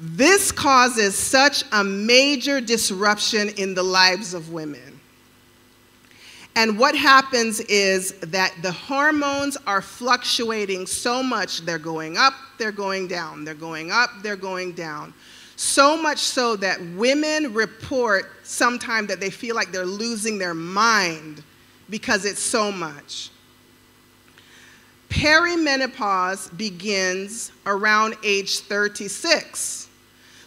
This causes such a major disruption in the lives of women. And what happens is that the hormones are fluctuating so much. They're going up, they're going down. They're going up, they're going down. So much so that women report sometimes that they feel like they're losing their mind because it's so much. Perimenopause begins around age thirty-six.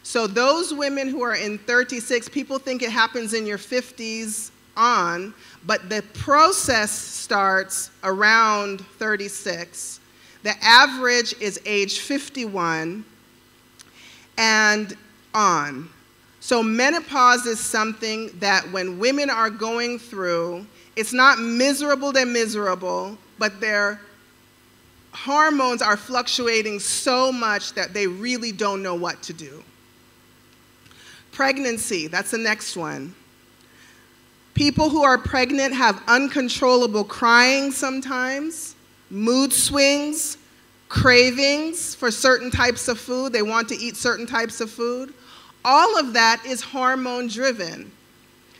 So those women who are in thirty-six, people think it happens in your fifties on, but the process starts around thirty-six. The average is age fifty-one and on. So menopause is something that when women are going through, it's not miserable, they're miserable, but their hormones are fluctuating so much that they really don't know what to do. Pregnancy, that's the next one. People who are pregnant have uncontrollable crying sometimes, mood swings, cravings for certain types of food. They want to eat certain types of food. All of that is hormone driven.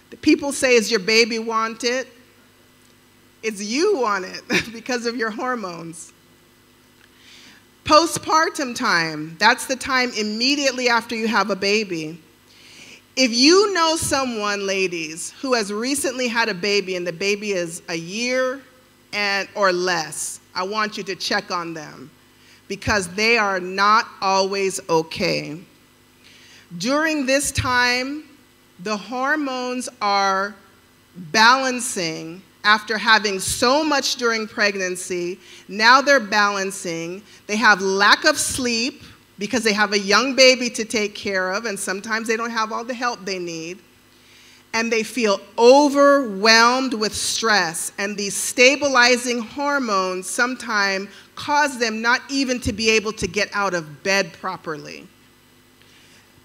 The people say, is your baby want it? It's you want it because of your hormones. Postpartum time, that's the time immediately after you have a baby. If you know someone, ladies, who has recently had a baby and the baby is a year and or less, I want you to check on them because they are not always okay. During this time, the hormones are balancing after having so much during pregnancy. Now they're balancing. They have lack of sleep, because they have a young baby to take care of, and sometimes they don't have all the help they need, and they feel overwhelmed with stress, and these stabilizing hormones sometimes cause them not even to be able to get out of bed properly,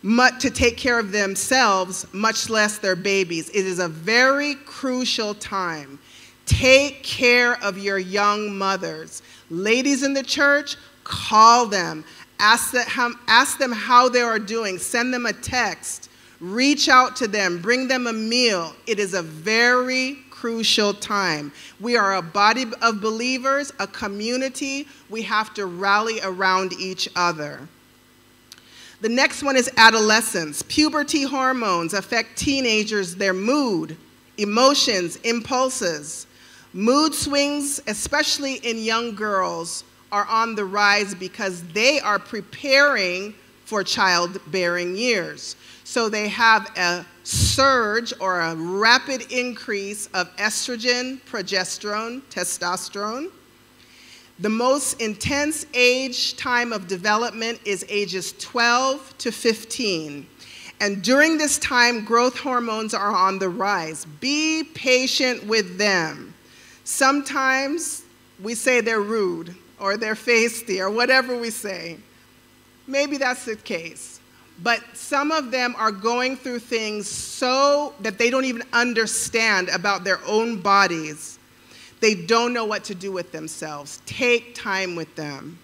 much to take care of themselves, much less their babies. It is a very crucial time. Take care of your young mothers. Ladies in the church, call them. Ask them how they are doing. Send them a text. Reach out to them. Bring them a meal. It is a very crucial time. We are a body of believers, a community. We have to rally around each other. The next one is adolescence. Puberty hormones affect teenagers, their mood, emotions, impulses. Mood swings, especially in young girls, are on the rise because they are preparing for childbearing years. So they have a surge or a rapid increase of estrogen, progesterone, testosterone. The most intense age time of development is ages twelve to fifteen. And during this time, growth hormones are on the rise. Be patient with them. Sometimes we say they're rude, or they're feisty, or whatever we say. Maybe that's the case. But some of them are going through things so that they don't even understand about their own bodies. They don't know what to do with themselves. Take time with them.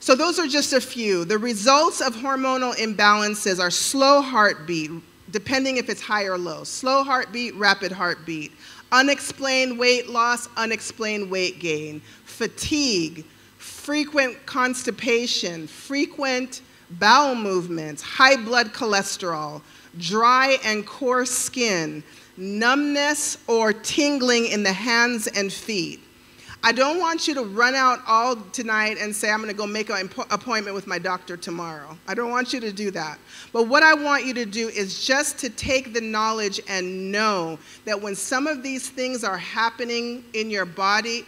So those are just a few. The results of hormonal imbalances are slow heartbeat, depending if it's high or low. Slow heartbeat, rapid heartbeat. Unexplained weight loss, unexplained weight gain, fatigue, frequent constipation, frequent bowel movements, high blood cholesterol, dry and coarse skin, numbness or tingling in the hands and feet. I don't want you to run out all tonight and say, I'm going to go make an appointment with my doctor tomorrow. I don't want you to do that. But what I want you to do is just to take the knowledge and know that when some of these things are happening in your body,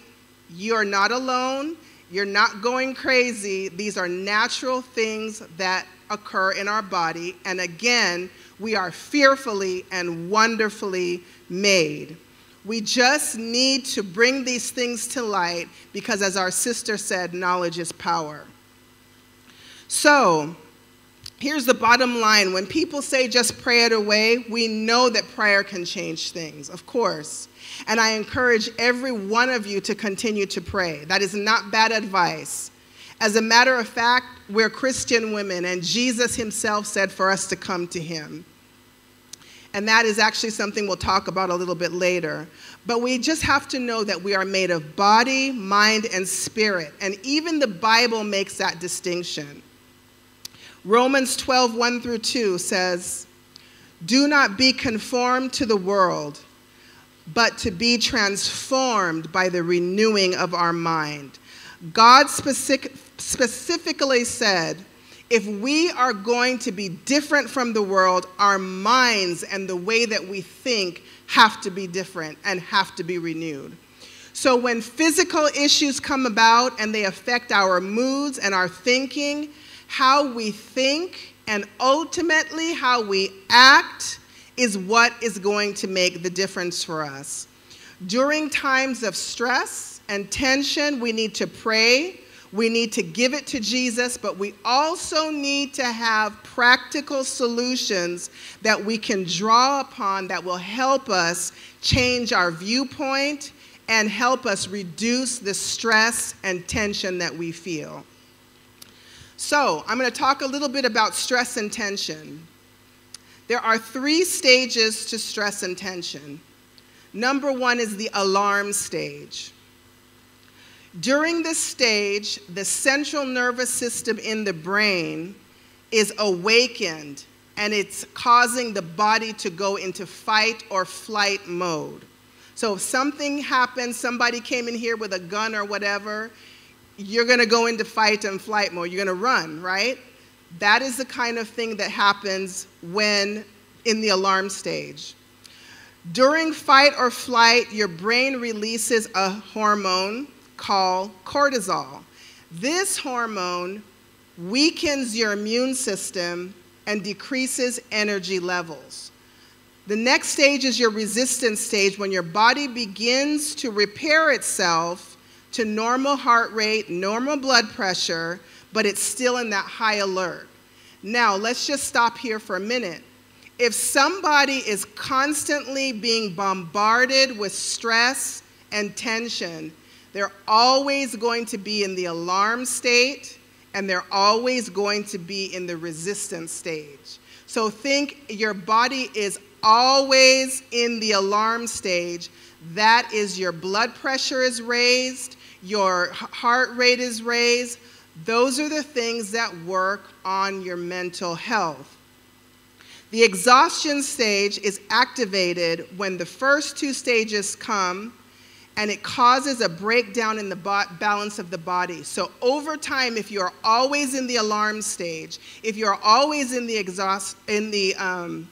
you're not alone. You're not going crazy. These are natural things that occur in our body. And again, we are fearfully and wonderfully made. We just need to bring these things to light because, as our sister said, knowledge is power. So here's the bottom line. When people say just pray it away, we know that prayer can change things, of course. And I encourage every one of you to continue to pray. That is not bad advice. As a matter of fact, we're Christian women, and Jesus himself said for us to come to him. And that is actually something we'll talk about a little bit later. But we just have to know that we are made of body, mind, and spirit. And even the Bible makes that distinction. Romans twelve, one through two says, "Do not be conformed to the world, but to be transformed by the renewing of our mind." God specific, specifically said, if we are going to be different from the world, our minds and the way that we think have to be different and have to be renewed. So when physical issues come about and they affect our moods and our thinking, how we think and ultimately how we act is what is going to make the difference for us. During times of stress and tension, we need to pray. We need to give it to Jesus, but we also need to have practical solutions that we can draw upon that will help us change our viewpoint and help us reduce the stress and tension that we feel. So I'm going to talk a little bit about stress and tension. There are three stages to stress and tension. Number one is the alarm stage. During this stage, the central nervous system in the brain is awakened, and it's causing the body to go into fight or flight mode. So if something happens, somebody came in here with a gun or whatever, you're going to go into fight and flight mode. You're going to run, right? That is the kind of thing that happens when in the alarm stage. During fight or flight, your brain releases a hormone called cortisol. This hormone weakens your immune system and decreases energy levels. The next stage is your resistance stage, when your body begins to repair itself to normal heart rate, normal blood pressure, but it's still in that high alert. Now, let's just stop here for a minute. If somebody is constantly being bombarded with stress and tension, they're always going to be in the alarm state, and they're always going to be in the resistance stage. So think your body is always in the alarm stage. That is, your blood pressure is raised, your heart rate is raised. Those are the things that work on your mental health. The exhaustion stage is activated when the first two stages come, and it causes a breakdown in the balance of the body. So over time, if you're always in the alarm stage, if you're always in the, exhaust, in the um,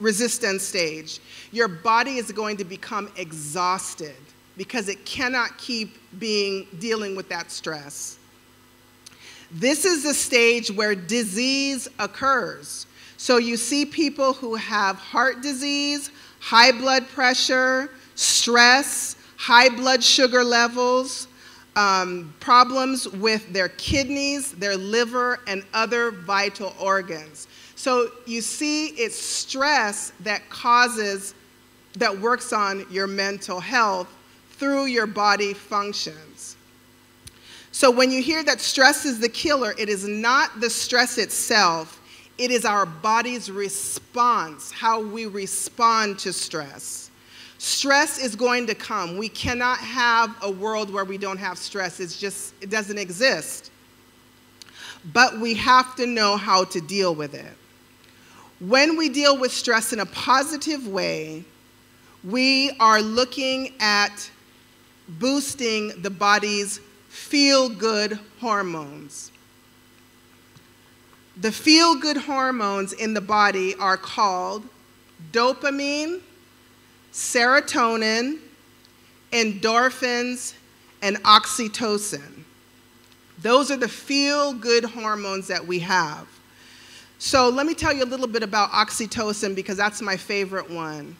resistance stage, your body is going to become exhausted because it cannot keep being, dealing with that stress. This is the stage where disease occurs. So you see people who have heart disease, high blood pressure, stress, high blood sugar levels, um, problems with their kidneys, their liver, and other vital organs. So you see it's stress that causes, that works on your mental health through your body functions. So when you hear that stress is the killer, it is not the stress itself. It is our body's response, how we respond to stress. Stress is going to come. We cannot have a world where we don't have stress. It's just, it doesn't exist. But we have to know how to deal with it. When we deal with stress in a positive way, we are looking at boosting the body's feel-good hormones. The feel-good hormones in the body are called dopamine, serotonin, endorphins, and oxytocin. Those are the feel-good hormones that we have. So let me tell you a little bit about oxytocin, because that's my favorite one.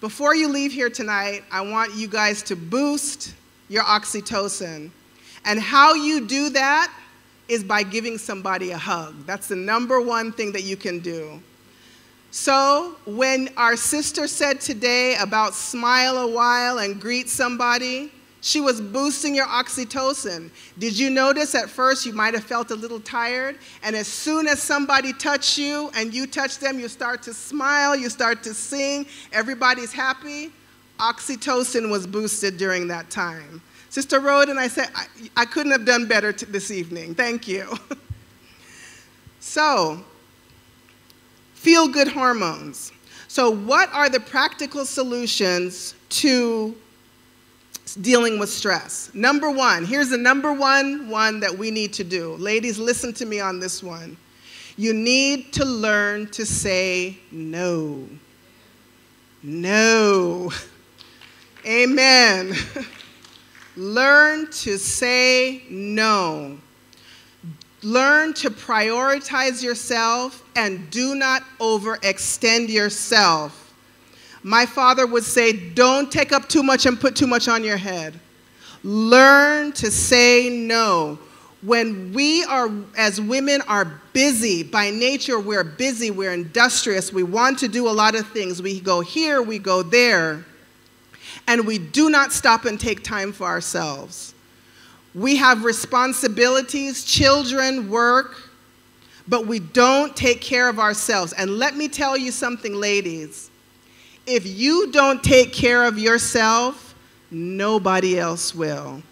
Before you leave here tonight, I want you guys to boost your oxytocin. And how you do that is by giving somebody a hug. That's the number one thing that you can do. So when our sister said today about smile a while and greet somebody, She was boosting your oxytocin. Did you notice at first you might have felt a little tired? And as soon as somebody touched you and you touch them, you start to smile, you start to sing, everybody's happy. Oxytocin was boosted during that time. Sister Roden, I said, I, I couldn't have done better t this evening. Thank you. So, feel-good hormones. So what are the practical solutions to dealing with stress? Number one, here's the number one one that we need to do. Ladies, listen to me on this one. You need to learn to say no. No. Amen. Learn to say no. Learn to prioritize yourself and do not overextend yourself. My father would say, don't take up too much and put too much on your head. Learn to say no. When we are, as women, are busy, by nature we're busy, we're industrious, we want to do a lot of things. We go here, we go there, and we do not stop and take time for ourselves. We have responsibilities, children, work, but we don't take care of ourselves. And let me tell you something, ladies. If you don't take care of yourself, nobody else will.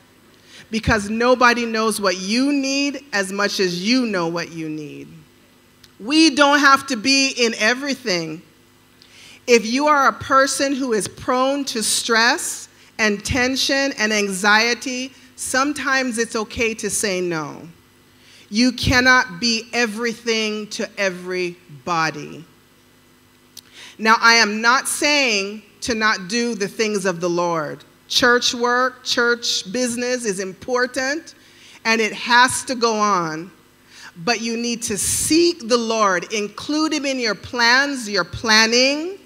Because nobody knows what you need as much as you know what you need. We don't have to be in everything. If you are a person who is prone to stress and tension and anxiety, sometimes it's okay to say no. You cannot be everything to everybody. Now, I am not saying to not do the things of the Lord. Church work, church business is important, and it has to go on. But you need to seek the Lord. Include him in your plans, your planning.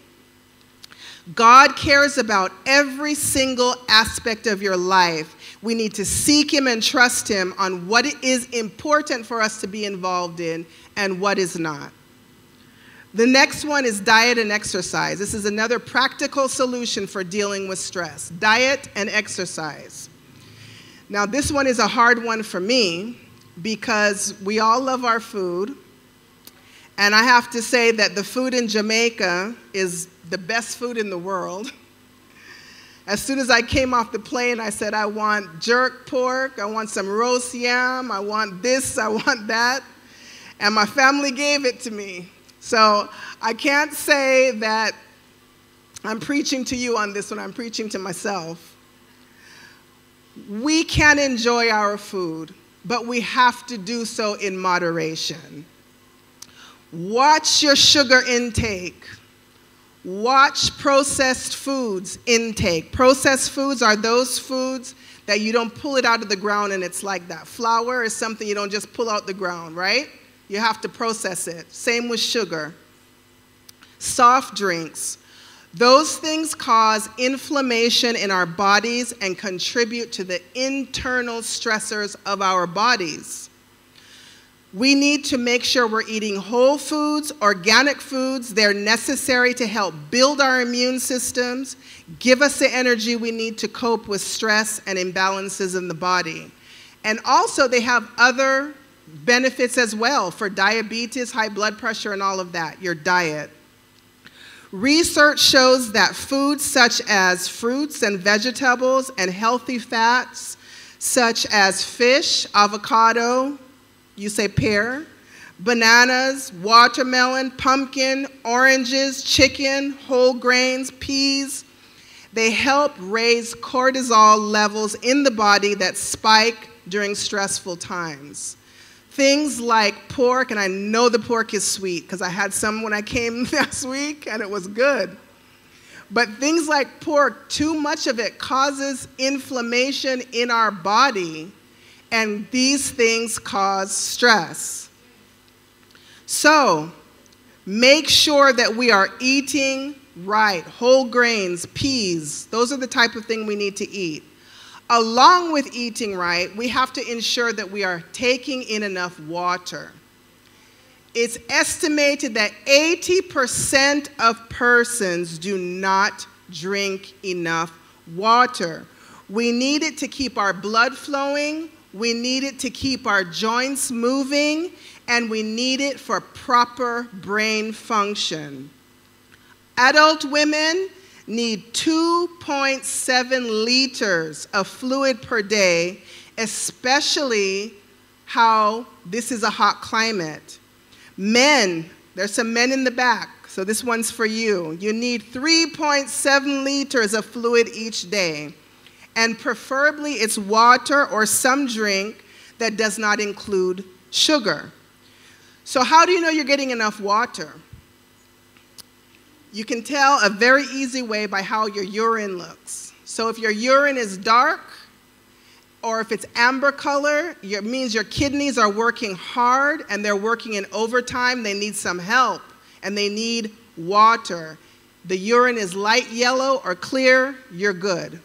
God cares about every single aspect of your life. We need to seek him and trust him on what is important for us to be involved in and what is not. The next one is diet and exercise. This is another practical solution for dealing with stress. Diet and exercise. Now, this one is a hard one for me because we all love our food. And I have to say that the food in Jamaica is the best food in the world. As soon as I came off the plane, I said, I want jerk pork, I want some roast yam, I want this, I want that. And my family gave it to me. So I can't say that I'm preaching to you on this one. I'm preaching to myself. We can enjoy our food, but we have to do so in moderation. Watch your sugar intake. Watch processed foods intake. Processed foods are those foods that you don't pull it out of the ground and it's like that. Flour is something you don't just pull out the ground, right? You have to process it. Same with sugar. Soft drinks. Those things cause inflammation in our bodies and contribute to the internal stressors of our bodies. We need to make sure we're eating whole foods, organic foods. They're necessary to help build our immune systems, give us the energy we need to cope with stress and imbalances in the body. And also, they have other benefits as well for diabetes, high blood pressure, and all of that, your diet. Research shows that foods such as fruits and vegetables and healthy fats, such as fish, avocado, you say pear, bananas, watermelon, pumpkin, oranges, chicken, whole grains, peas, they help raise cortisol levels in the body that spike during stressful times. Things like pork, and I know the pork is sweet because I had some when I came last week and it was good. But things like pork, too much of it causes inflammation in our body, and these things cause stress. So make sure that we are eating right, whole grains, peas. Those are the type of thing we need to eat. Along with eating right, we have to ensure that we are taking in enough water. It's estimated that eighty percent of persons do not drink enough water, We need it to keep our blood flowing, we need it to keep our joints moving, and we need it for proper brain function. Adult women need two point seven liters of fluid per day, especially how this is a hot climate. Men, there's some men in the back, so this one's for you. You need three point seven liters of fluid each day. And preferably it's water or some drink that does not include sugar. So how do you know you're getting enough water? You can tell a very easy way by how your urine looks. So if your urine is dark or if it's amber color, it means your kidneys are working hard and they're working in overtime. They need some help and they need water. The urine is light yellow or clear, you're good.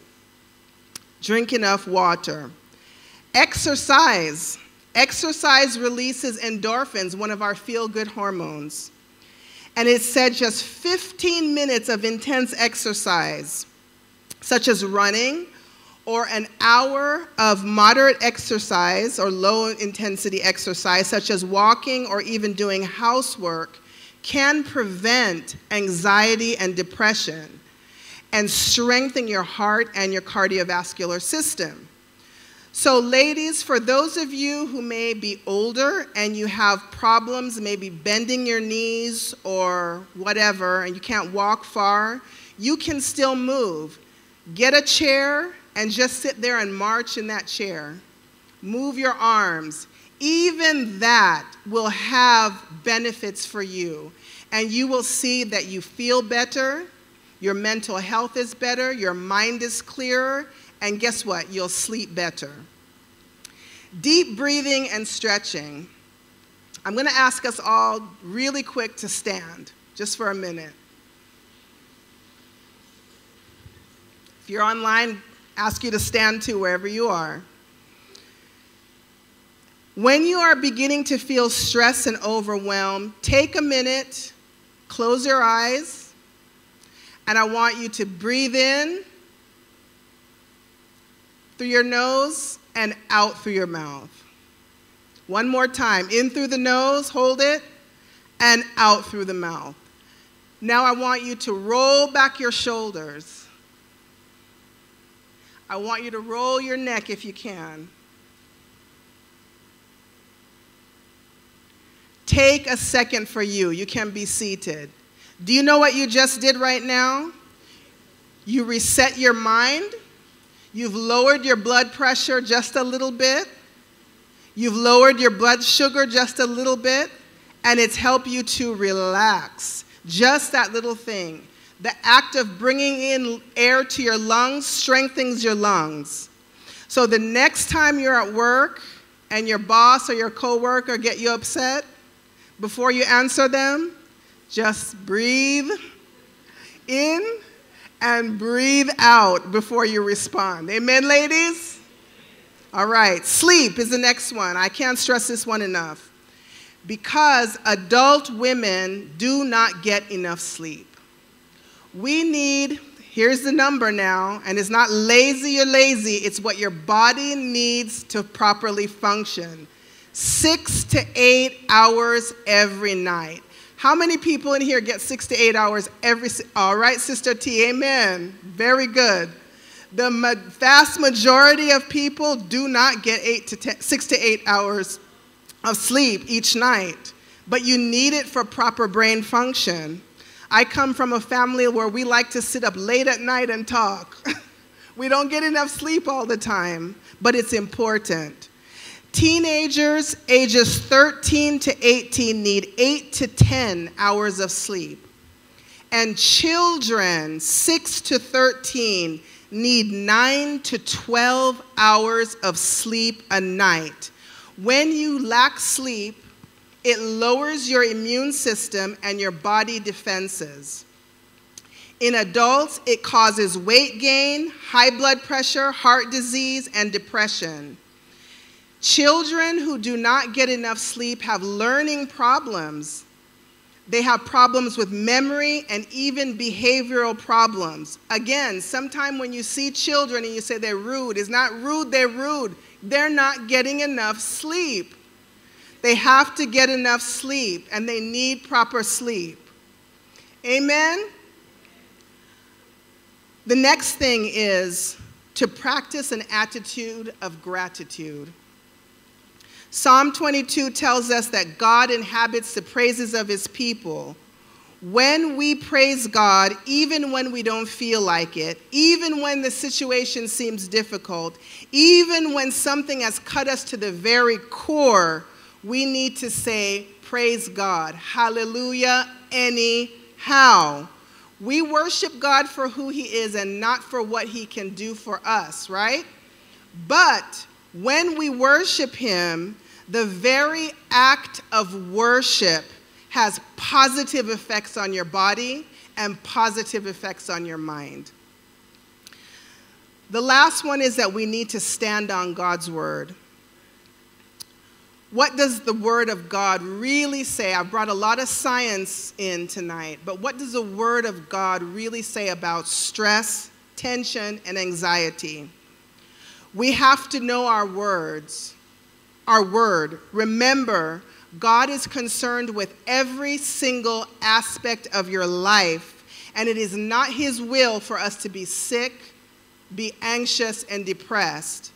Drink enough water. Exercise. Exercise releases endorphins, one of our feel-good hormones. And it said just fifteen minutes of intense exercise, such as running, or an hour of moderate exercise or low-intensity exercise, such as walking or even doing housework, can prevent anxiety and depression and strengthen your heart and your cardiovascular system. So ladies, for those of you who may be older and you have problems, maybe bending your knees or whatever, and you can't walk far, you can still move. Get a chair and just sit there and march in that chair. Move your arms. Even that will have benefits for you. And you will see that you feel better, your mental health is better, your mind is clearer, and guess what? You'll sleep better. Deep breathing and stretching. I'm gonna ask us all really quick to stand, just for a minute. If you're online, ask you to stand too, wherever you are. When you are beginning to feel stress and overwhelmed, take a minute, close your eyes, and I want you to breathe in through your nose and out through your mouth. One more time, in through the nose, hold it, and out through the mouth. Now I want you to roll back your shoulders. I want you to roll your neck if you can. Take a second for you. You can be seated. Do you know what you just did right now? You reset your mind. You've lowered your blood pressure just a little bit. You've lowered your blood sugar just a little bit, and it's helped you to relax. Just that little thing. The act of bringing in air to your lungs strengthens your lungs. So the next time you're at work and your boss or your coworker get you upset, before you answer them, just breathe in and breathe out before you respond. Amen, ladies? All right, sleep is the next one. I can't stress this one enough. Because adult women do not get enough sleep. We need, here's the number now, and it's not lazy or lazy, it's what your body needs to properly function. Six to eight hours every night. How many people in here get six to eight hours every, all right, Sister T, amen, very good. The ma vast majority of people do not get eight to ten, six to eight hours of sleep each night, but you need it for proper brain function. I come from a family where we like to sit up late at night and talk. We don't get enough sleep all the time, but it's important. Teenagers ages thirteen to eighteen need eight to ten hours of sleep. And children six to thirteen need nine to twelve hours of sleep a night. When you lack sleep, it lowers your immune system and your body defenses. In adults, it causes weight gain, high blood pressure, heart disease, and depression. Children who do not get enough sleep have learning problems. They have problems with memory and even behavioral problems. Again, sometimes when you see children and you say they're rude, it's not rude, they're rude. They're not getting enough sleep. They have to get enough sleep, and they need proper sleep. Amen? The next thing is to practice an attitude of gratitude. Psalm twenty-two tells us that God inhabits the praises of his people. When we praise God, even when we don't feel like it, even when the situation seems difficult, even when something has cut us to the very core, we need to say, praise God, hallelujah, anyhow. We worship God for who he is and not for what he can do for us, right? But when we worship him, the very act of worship has positive effects on your body and positive effects on your mind. The last one is that we need to stand on God's word. What does the word of God really say? I brought a lot of science in tonight, but what does the word of God really say about stress, tension, and anxiety? We have to know our words, our word. Remember, God is concerned with every single aspect of your life, and it is not his will for us to be sick, be anxious, and depressed.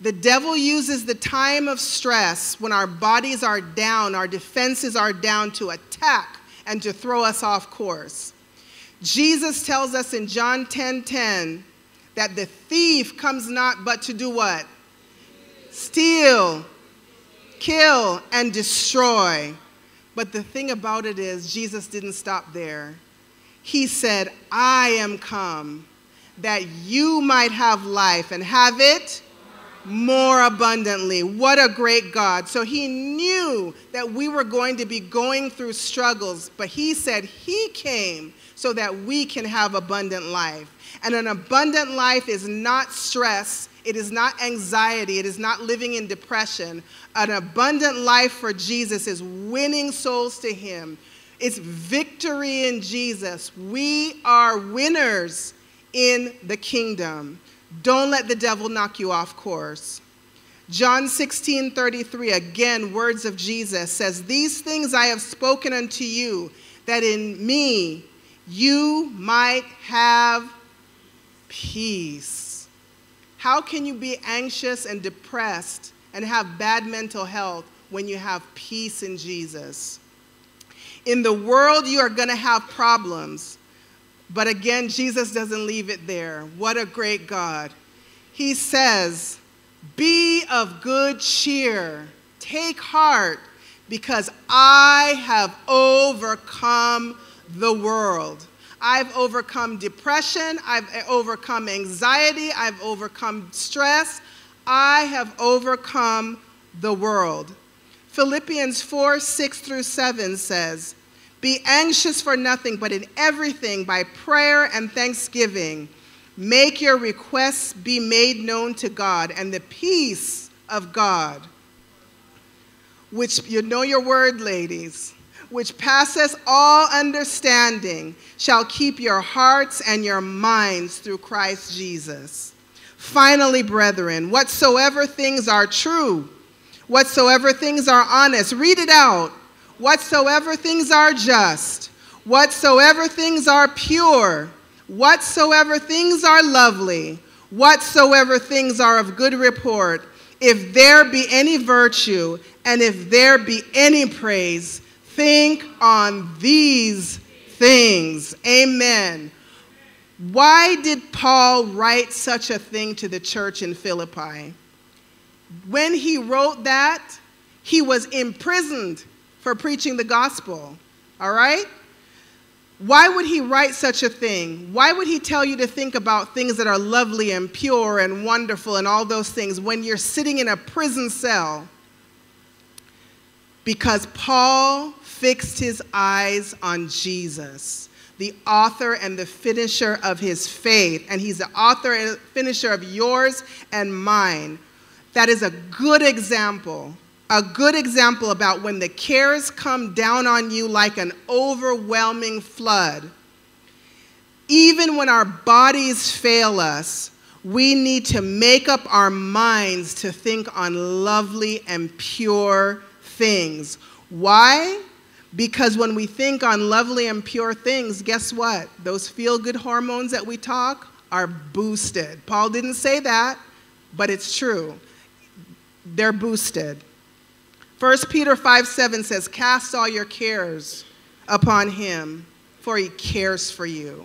The devil uses the time of stress when our bodies are down, our defenses are down, to attack and to throw us off course. Jesus tells us in John ten ten that the thief comes not but to do what? Steal, kill, and destroy. But the thing about it is, Jesus didn't stop there. He said, I am come that you might have life and have it more abundantly. What a great God. So he knew that we were going to be going through struggles, but he said he came so that we can have abundant life. And an abundant life is not stress, it is not anxiety, it is not living in depression. An abundant life for Jesus is winning souls to him. It's victory in Jesus. We are winners in the kingdom. Don't let the devil knock you off course. John sixteen thirty-three, again, words of Jesus, says, these things I have spoken unto you, that in me you might have peace. How can you be anxious and depressed and have bad mental health when you have peace in Jesus? In the world, you are going to have problems. But again, Jesus doesn't leave it there. What a great God. He says, be of good cheer. Take heart, because I have overcome the world. I've overcome depression. I've overcome anxiety. I've overcome stress. I have overcome the world. Philippians four, six through seven says, be anxious for nothing, but in everything, by prayer and thanksgiving, make your requests be made known to God, and the peace of God, which, you know your word, ladies, which passeth all understanding, shall keep your hearts and your minds through Christ Jesus. Finally, brethren, whatsoever things are true, whatsoever things are honest, read it out. Whatsoever things are just, whatsoever things are pure, whatsoever things are lovely, whatsoever things are of good report, if there be any virtue and if there be any praise, think on these things. Amen. Why did Paul write such a thing to the church in Philippi? When he wrote that, he was imprisoned for preaching the gospel, all right? Why would he write such a thing? Why would he tell you to think about things that are lovely and pure and wonderful and all those things when you're sitting in a prison cell? Because Paul fixed his eyes on Jesus, the author and the finisher of his faith, and he's the author and finisher of yours and mine. That is a good example a good example about when the cares come down on you like an overwhelming flood. Even when our bodies fail us, we need to make up our minds to think on lovely and pure things. Why? Because when we think on lovely and pure things, guess what? Those feel-good hormones that we talk are boosted. Paul didn't say that, but it's true. They're boosted. First Peter five seven says, "Cast all your cares upon him, for he cares for you."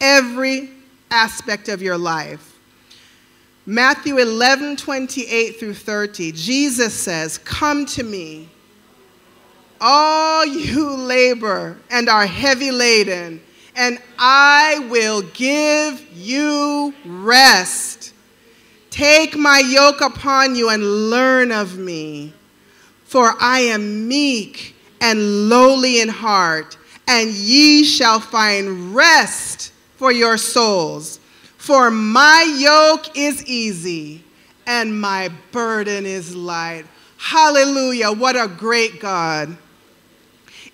Every aspect of your life. Matthew eleven twenty-eight through thirty, Jesus says, "Come to me, all you labor and are heavy laden, and I will give you rest. Take my yoke upon you and learn of me, for I am meek and lowly in heart, and ye shall find rest for your souls. For my yoke is easy and my burden is light." Hallelujah, what a great God.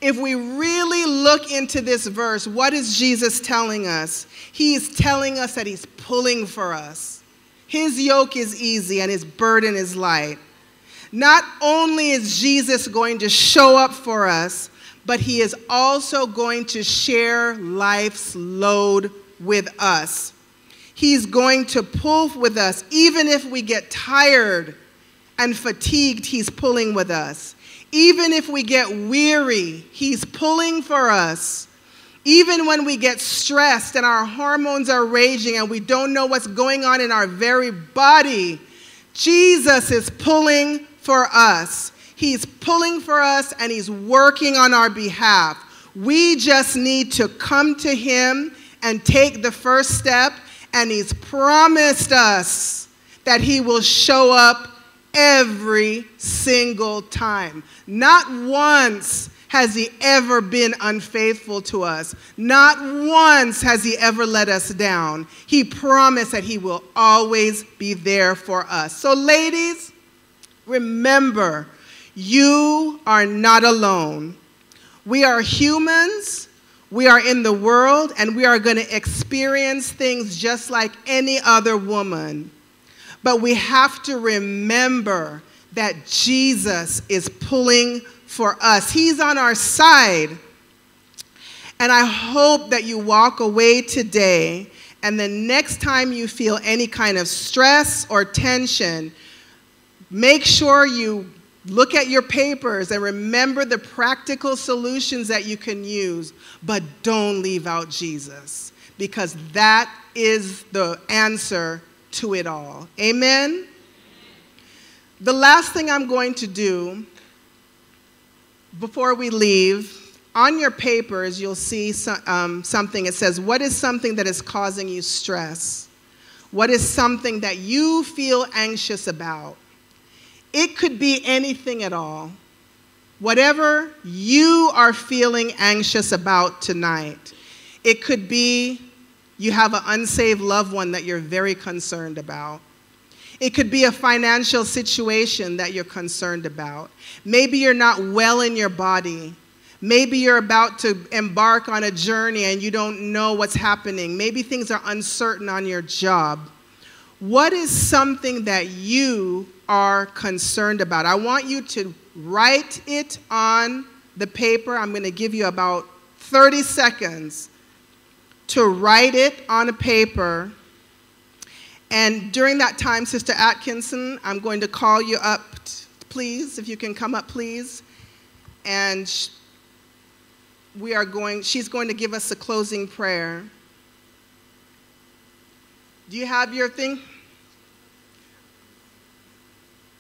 If we really look into this verse, what is Jesus telling us? He's telling us that he's pulling for us. His yoke is easy and his burden is light. Not only is Jesus going to show up for us, but he is also going to share life's load with us. He's going to pull with us. Even if we get tired and fatigued, he's pulling with us. Even if we get weary, he's pulling for us. Even when we get stressed and our hormones are raging and we don't know what's going on in our very body, Jesus is pulling for us. He's pulling for us and he's working on our behalf. We just need to come to him and take the first step, and he's promised us that he will show up every single time. Not once has he ever been unfaithful to us. Not once has he ever let us down. He promised that he will always be there for us. So ladies, remember, you are not alone. We are humans, we are in the world, and we are going to experience things just like any other woman. But we have to remember that Jesus is pulling for us. He's on our side. And I hope that you walk away today, and the next time you feel any kind of stress or tension, make sure you look at your papers and remember the practical solutions that you can use, but don't leave out Jesus, because that is the answer to it all. Amen? Amen. The last thing I'm going to do before we leave, on your papers you'll see some, um, something. It says, what is something that is causing you stress? What is something that you feel anxious about? It could be anything at all. Whatever you are feeling anxious about tonight. It could be you have an unsaved loved one that you're very concerned about. It could be a financial situation that you're concerned about. Maybe you're not well in your body. Maybe you're about to embark on a journey and you don't know what's happening. Maybe things are uncertain on your job. What is something that you are concerned about? I want you to write it on the paper. I'm going to give you about thirty seconds to write it on a paper. And during that time, Sister Atkinson, I'm going to call you up, please, if you can come up, please. And we are going, she's going to give us a closing prayer. Do you have your thing?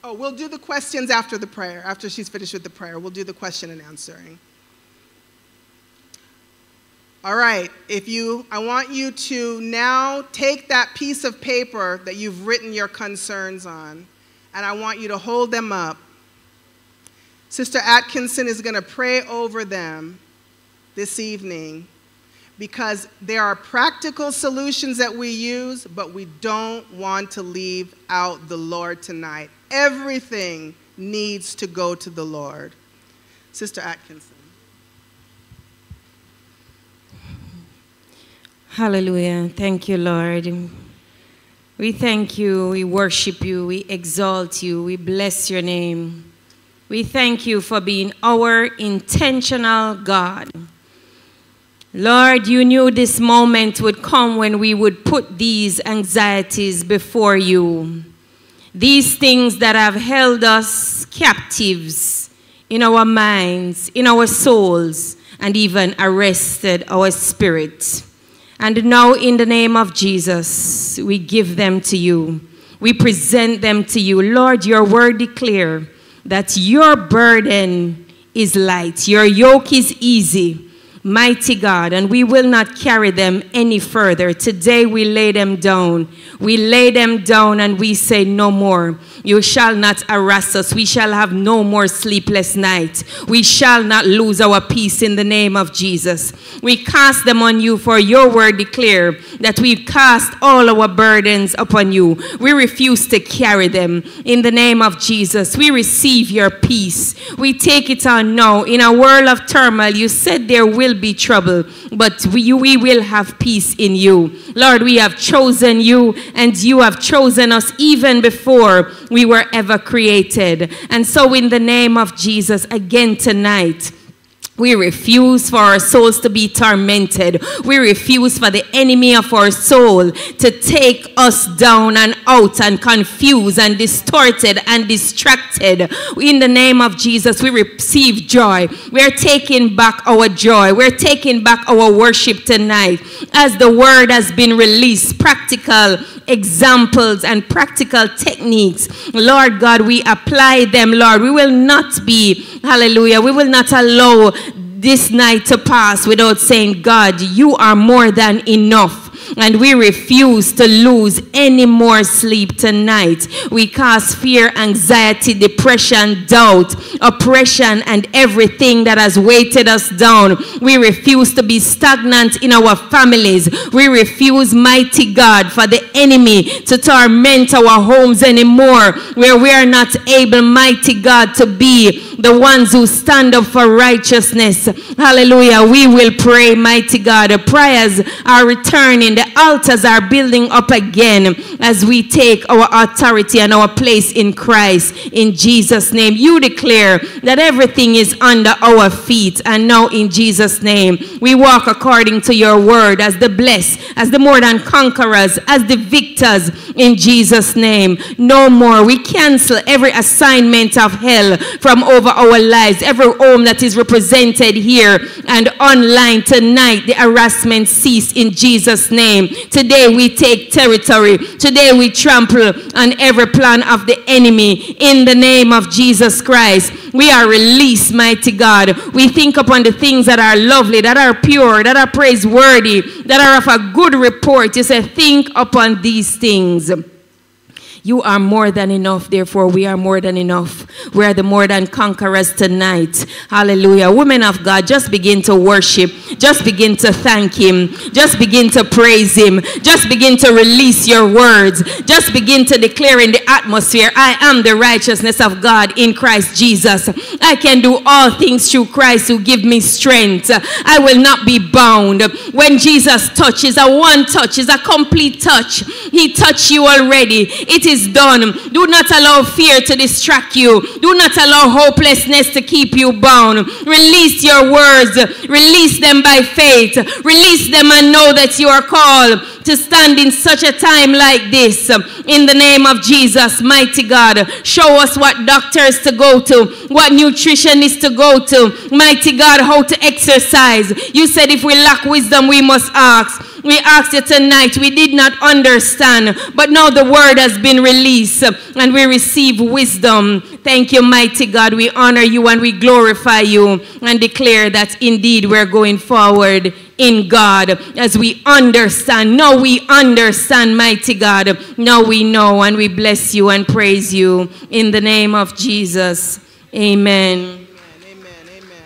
Oh, we'll do the questions after the prayer. After she's finished with the prayer, we'll do the question and answering. All right, if you, I want you to now take that piece of paper that you've written your concerns on, and I want you to hold them up. Sister Atkinson is going to pray over them this evening, because there are practical solutions that we use, but we don't want to leave out the Lord tonight. Everything needs to go to the Lord. Sister Atkinson. Hallelujah. Thank you, Lord. We thank you, we worship you, we exalt you, we bless your name. We thank you for being our intentional God. Lord, you knew this moment would come when we would put these anxieties before you. These things that have held us captives in our minds, in our souls, and even arrested our spirit. And now in the name of Jesus, we give them to you. We present them to you. Lord, your word declares that your burden is light. Your yoke is easy, mighty God, and we will not carry them any further. Today we lay them down. We lay them down and we say no more. You shall not harass us. We shall have no more sleepless night. We shall not lose our peace in the name of Jesus. We cast them on you, for your word declare that we cast all our burdens upon you. We refuse to carry them in the name of Jesus. We receive your peace. We take it on now. In a world of turmoil, you said there will be trouble, but we, we will have peace in you. Lord, we have chosen you, and you have chosen us even before we were ever created. And so in the name of Jesus, again tonight, we refuse for our souls to be tormented. We refuse for the enemy of our soul to take us down and out and confused and distorted and distracted. In the name of Jesus, we receive joy. We're taking back our joy. We're taking back our worship tonight. As the word has been released, practical examples and practical techniques, Lord God, we apply them, Lord. We will not be, hallelujah, we will not allow this night to pass without saying, God, you are more than enough. And we refuse to lose any more sleep tonight. We cast fear, anxiety, depression, doubt, oppression, and everything that has weighted us down. We refuse to be stagnant in our families. We refuse, mighty God, for the enemy to torment our homes anymore, where we are not able, mighty God, to be the ones who stand up for righteousness. Hallelujah. We will pray, mighty God. The prayers are returning. The altars are building up again as we take our authority and our place in Christ. In Jesus' name, you declare that everything is under our feet. And now in Jesus' name, we walk according to your word as the blessed, as the more than conquerors, as the victors in Jesus' name. No more. We cancel every assignment of hell from over our lives, every home that is represented here and online tonight. The harassment cease in Jesus' name. Name. Today we take territory. Today we trample on every plan of the enemy in the name of Jesus Christ. We are released, mighty God. We think upon the things that are lovely, that are pure, that are praiseworthy, that are of a good report. You say, think upon these things. You are more than enough, therefore we are more than enough. We are the more than conquerors tonight. Hallelujah. Women of God, just begin to worship. Just begin to thank him. Just begin to praise him. Just begin to release your words. Just begin to declare in the atmosphere, I am the righteousness of God in Christ Jesus. I can do all things through Christ who gives me strength. I will not be bound. When Jesus touches, a one touch is a complete touch. He touched you already. It is done. Do not allow fear to distract you. Do not allow hopelessness to keep you bound. Release your words. Release them by faith. Release them and know that you are called to stand in such a time like this. In the name of Jesus, mighty God, show us what doctors to go to, what nutritionists to go to, mighty God, how to exercise. You said if we lack wisdom, we must ask. We asked you tonight. We did not understand, but now the word has been released and we receive wisdom. Thank you, mighty God. We honor you and we glorify you and declare that indeed we're going forward in God as we understand. Now we understand, mighty God. Now we know, and we bless you and praise you in the name of Jesus. Amen. Amen. Amen. Amen.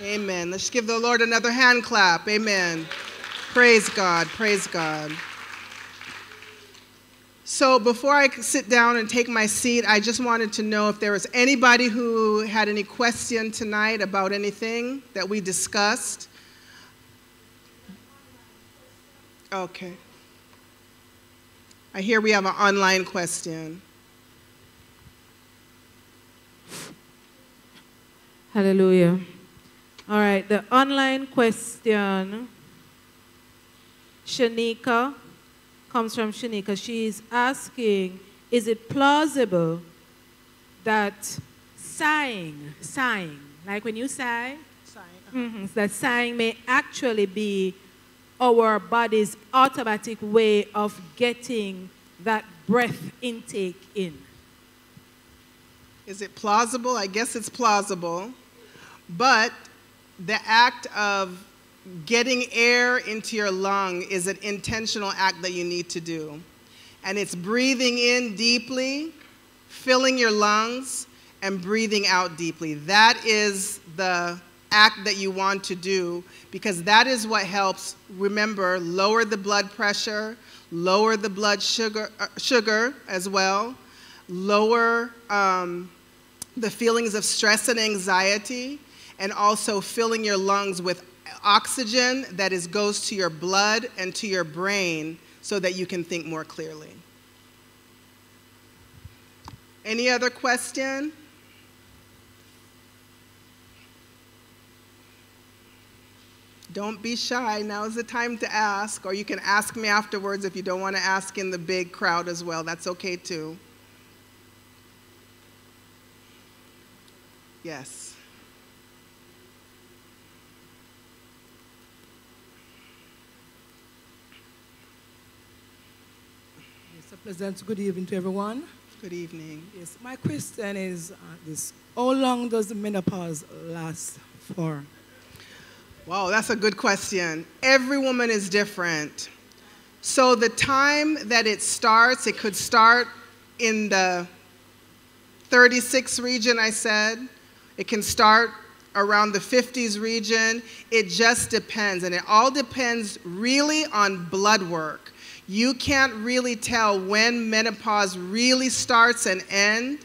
Amen. Let's give the Lord another hand clap. Amen. Praise God, praise God. So before I sit down and take my seat, I just wanted to know if there was anybody who had any question tonight about anything that we discussed. Okay. I hear we have an online question. Hallelujah. All right, the online question, Shanika, comes from Shanika. She's asking, is it plausible that sighing, sighing, like when you sigh, sighing. Mm-hmm, that sighing may actually be our body's automatic way of getting that breath intake in? Is it plausible? I guess it's plausible. But the act of getting air into your lung is an intentional act that you need to do. And it's breathing in deeply, filling your lungs, and breathing out deeply. That is the act that you want to do, because that is what helps, remember, lower the blood pressure, lower the blood sugar, uh, sugar as well, lower um, the feelings of stress and anxiety, and also filling your lungs with oxygen that is, goes to your blood and to your brain so that you can think more clearly. Any other question? Don't be shy. Now is the time to ask, or you can ask me afterwards if you don't want to ask in the big crowd as well. That's okay too. Yes. Presents. Good evening to everyone. Good evening. Yes, my question is uh, this. How long does the menopause last for? Wow, that's a good question. Every woman is different. So the time that it starts, it could start in the thirty-six region, I said. It can start around the fifties region. It just depends, and it all depends really on blood work. You can't really tell when menopause really starts and ends,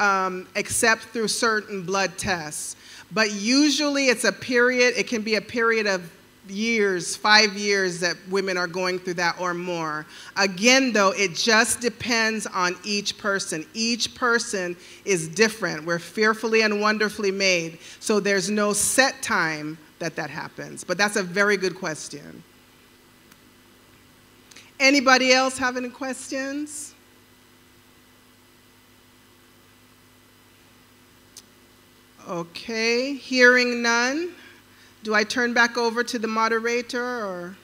um, except through certain blood tests. But usually it's a period, it can be a period of years, five years that women are going through that or more. Again though, it just depends on each person. Each person is different. We're fearfully and wonderfully made. So there's no set time that that happens. But that's a very good question. Anybody else have any questions? Okay, hearing none. Do I turn back over to the moderator or?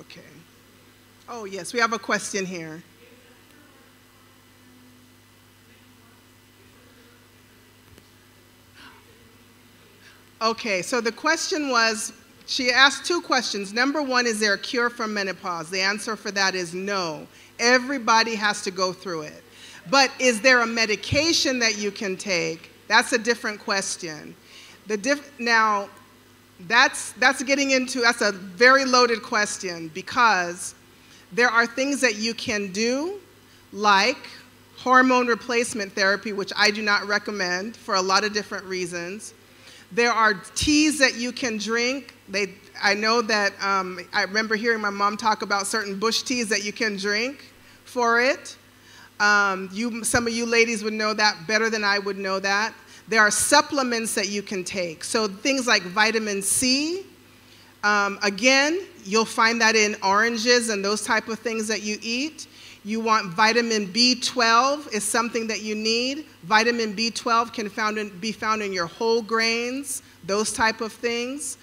Okay. Oh yes, we have a question here. Okay, so the question was, she asked two questions. Number one, is there a cure for menopause? The answer for that is no. Everybody has to go through it. But is there a medication that you can take? That's a different question. The diff now, that's, that's getting into, that's a very loaded question, because there are things that you can do, like hormone replacement therapy, which I do not recommend for a lot of different reasons. There are teas that you can drink. They, I know that um, I remember hearing my mom talk about certain bush teas that you can drink for it. Um, you, some of you ladies would know that better than I would know that. There are supplements that you can take. So things like vitamin C. Um, again, you'll find that in oranges and those type of things that you eat. You want vitamin B twelve is something that you need. Vitamin B twelve can found in, be found in your whole grains, those type of things.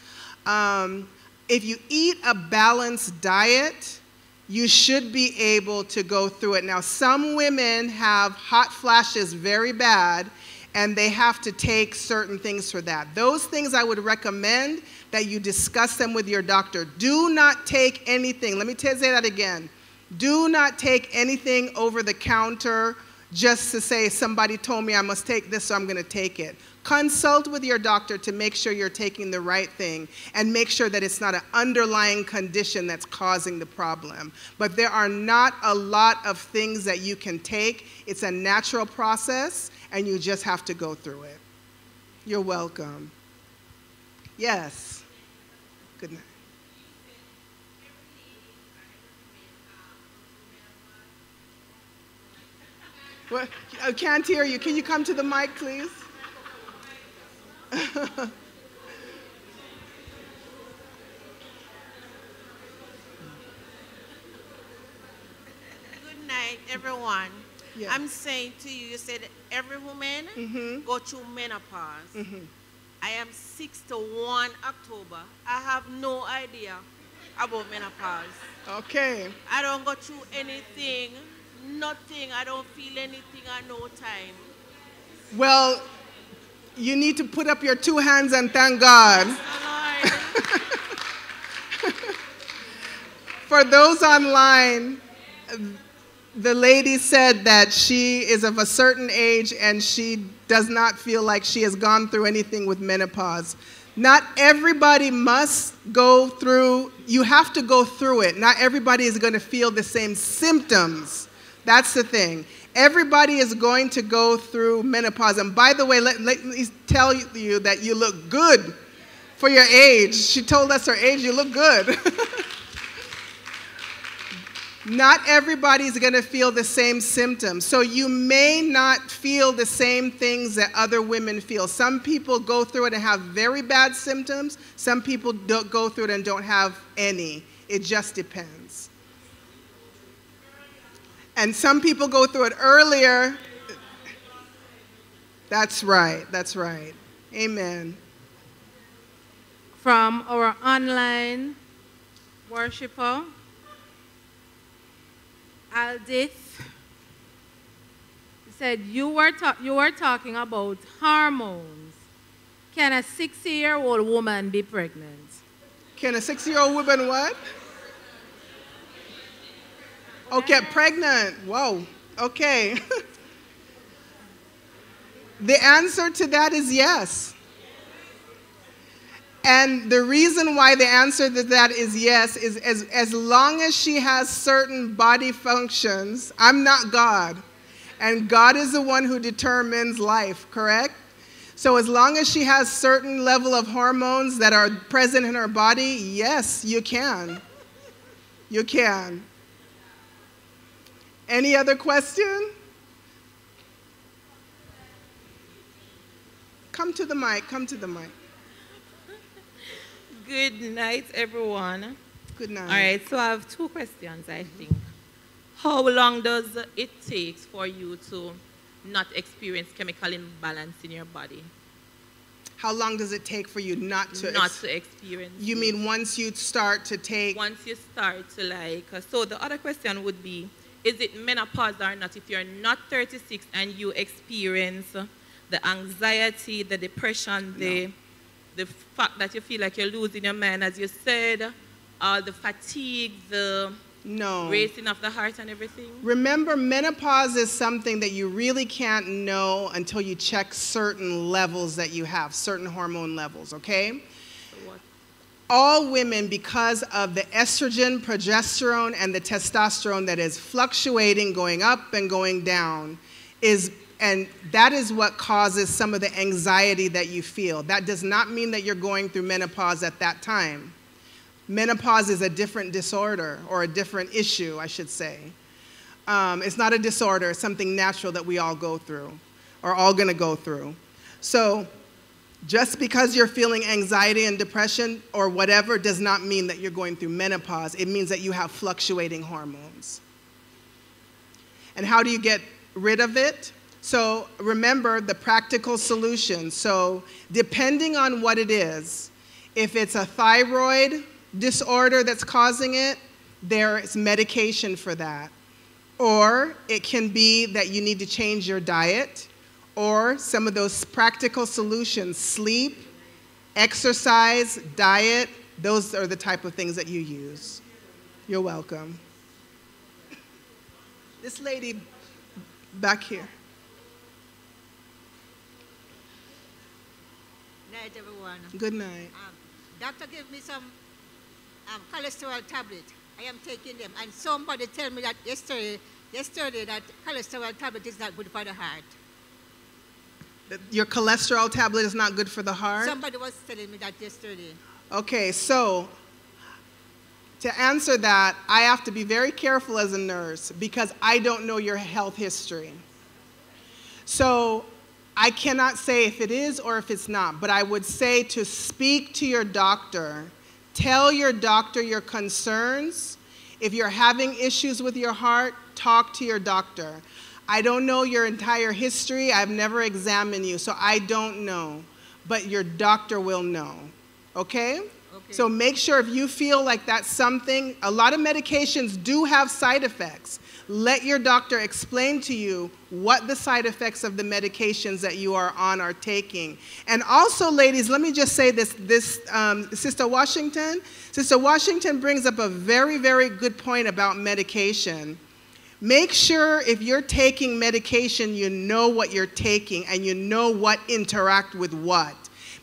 Um, if you eat a balanced diet, you should be able to go through it. Now, some women have hot flashes very bad, and they have to take certain things for that. Those things I would recommend that you discuss them with your doctor. Do not take anything. Let me say that again. Do not take anything over the counter just to say, somebody told me I must take this, so I'm going to take it. Consult with your doctor to make sure you're taking the right thing and make sure that it's not an underlying condition that's causing the problem. But there are not a lot of things that you can take. It's a natural process, and you just have to go through it. You're welcome. Yes. Good night. Well, I can't hear you. Can you come to the mic, please? Good night, everyone. Yes. I'm saying to you, you said every woman mm-hmm. go through menopause. Mm-hmm. I am sixty-one October. I have no idea about menopause. Okay. I don't go through anything. Nothing. I don't feel anything at no time. Well, you need to put up your two hands and thank God. Yes, for those online, the lady said that she is of a certain age and she does not feel like she has gone through anything with menopause. Not everybody must go through, you have to go through it. Not everybody is going to feel the same symptoms. That's the thing. Everybody is going to go through menopause. And by the way, let, let me tell you that you look good for your age. She told us her age, you look good. Not everybody's going to feel the same symptoms. So you may not feel the same things that other women feel. Some people go through it and have very bad symptoms. Some people don't go through it and don't have any. It just depends. And some people go through it earlier. That's right. That's right. Amen. From our online worshiper, Aldith, said, you were, you were talking about hormones. Can a sixty-year-old woman be pregnant? Can a sixty-year-old woman what? Oh, get pregnant. Whoa. Okay. The answer to that is yes. And the reason why the answer to that is yes is as, as long as she has certain body functions, I'm not God. And God is the one who determines life, correct? So as long as she has certain level of hormones that are present in her body, yes, you can. You can. Any other question? Come to the mic, come to the mic. Good night, everyone. Good night. All right, so I have two questions, I think. How long does it take for you to not experience chemical imbalance in your body? How long does it take for you not to not to experience? You it? mean once you start to take? Once you start to like, so the other question would be, is it menopause or not? If you're not thirty-six and you experience the anxiety, the depression, no. the, the fact that you feel like you're losing your mind, as you said, uh, the fatigue, the no. racing of the heart and everything? Remember, menopause is something that you really can't know until you check certain levels that you have, certain hormone levels, okay? All women, because of the estrogen, progesterone, and the testosterone that is fluctuating, going up and going down, is, and that is what causes some of the anxiety that you feel. That does not mean that you're going through menopause at that time. Menopause is a different disorder, or a different issue, I should say. Um, it's not a disorder, it's something natural that we all go through, or all gonna go through. So, just because you're feeling anxiety and depression or whatever does not mean that you're going through menopause. It means that you have fluctuating hormones. And how do you get rid of it? So remember the practical solution. So depending on what it is, if it's a thyroid disorder that's causing it, there is medication for that. Or it can be that you need to change your diet. Or some of those practical solutions, sleep, exercise, diet, those are the type of things that you use. You're welcome. This lady back here. night, everyone. Good night. Um, doctor gave me some um, cholesterol tablet. I am taking them. And somebody told me that yesterday, yesterday that cholesterol tablet is not good for the heart. Your cholesterol tablet is not good for the heart? Somebody was telling me that yesterday. Okay, so to answer that, I have to be very careful as a nurse because I don't know your health history. So I cannot say if it is or if it's not, but I would say to speak to your doctor. Tell your doctor your concerns. If you're having issues with your heart, talk to your doctor. I don't know your entire history. I've never examined you, so I don't know. But your doctor will know, okay? Okay. So make sure if you feel like that's something, a lot of medications do have side effects. Let your doctor explain to you what the side effects of the medications that you are on are taking. And also, ladies, let me just say this, this um, Sister Washington. Sister Washington brings up a very, very good point about medication. Make sure if you're taking medication, you know what you're taking and you know what interact with what.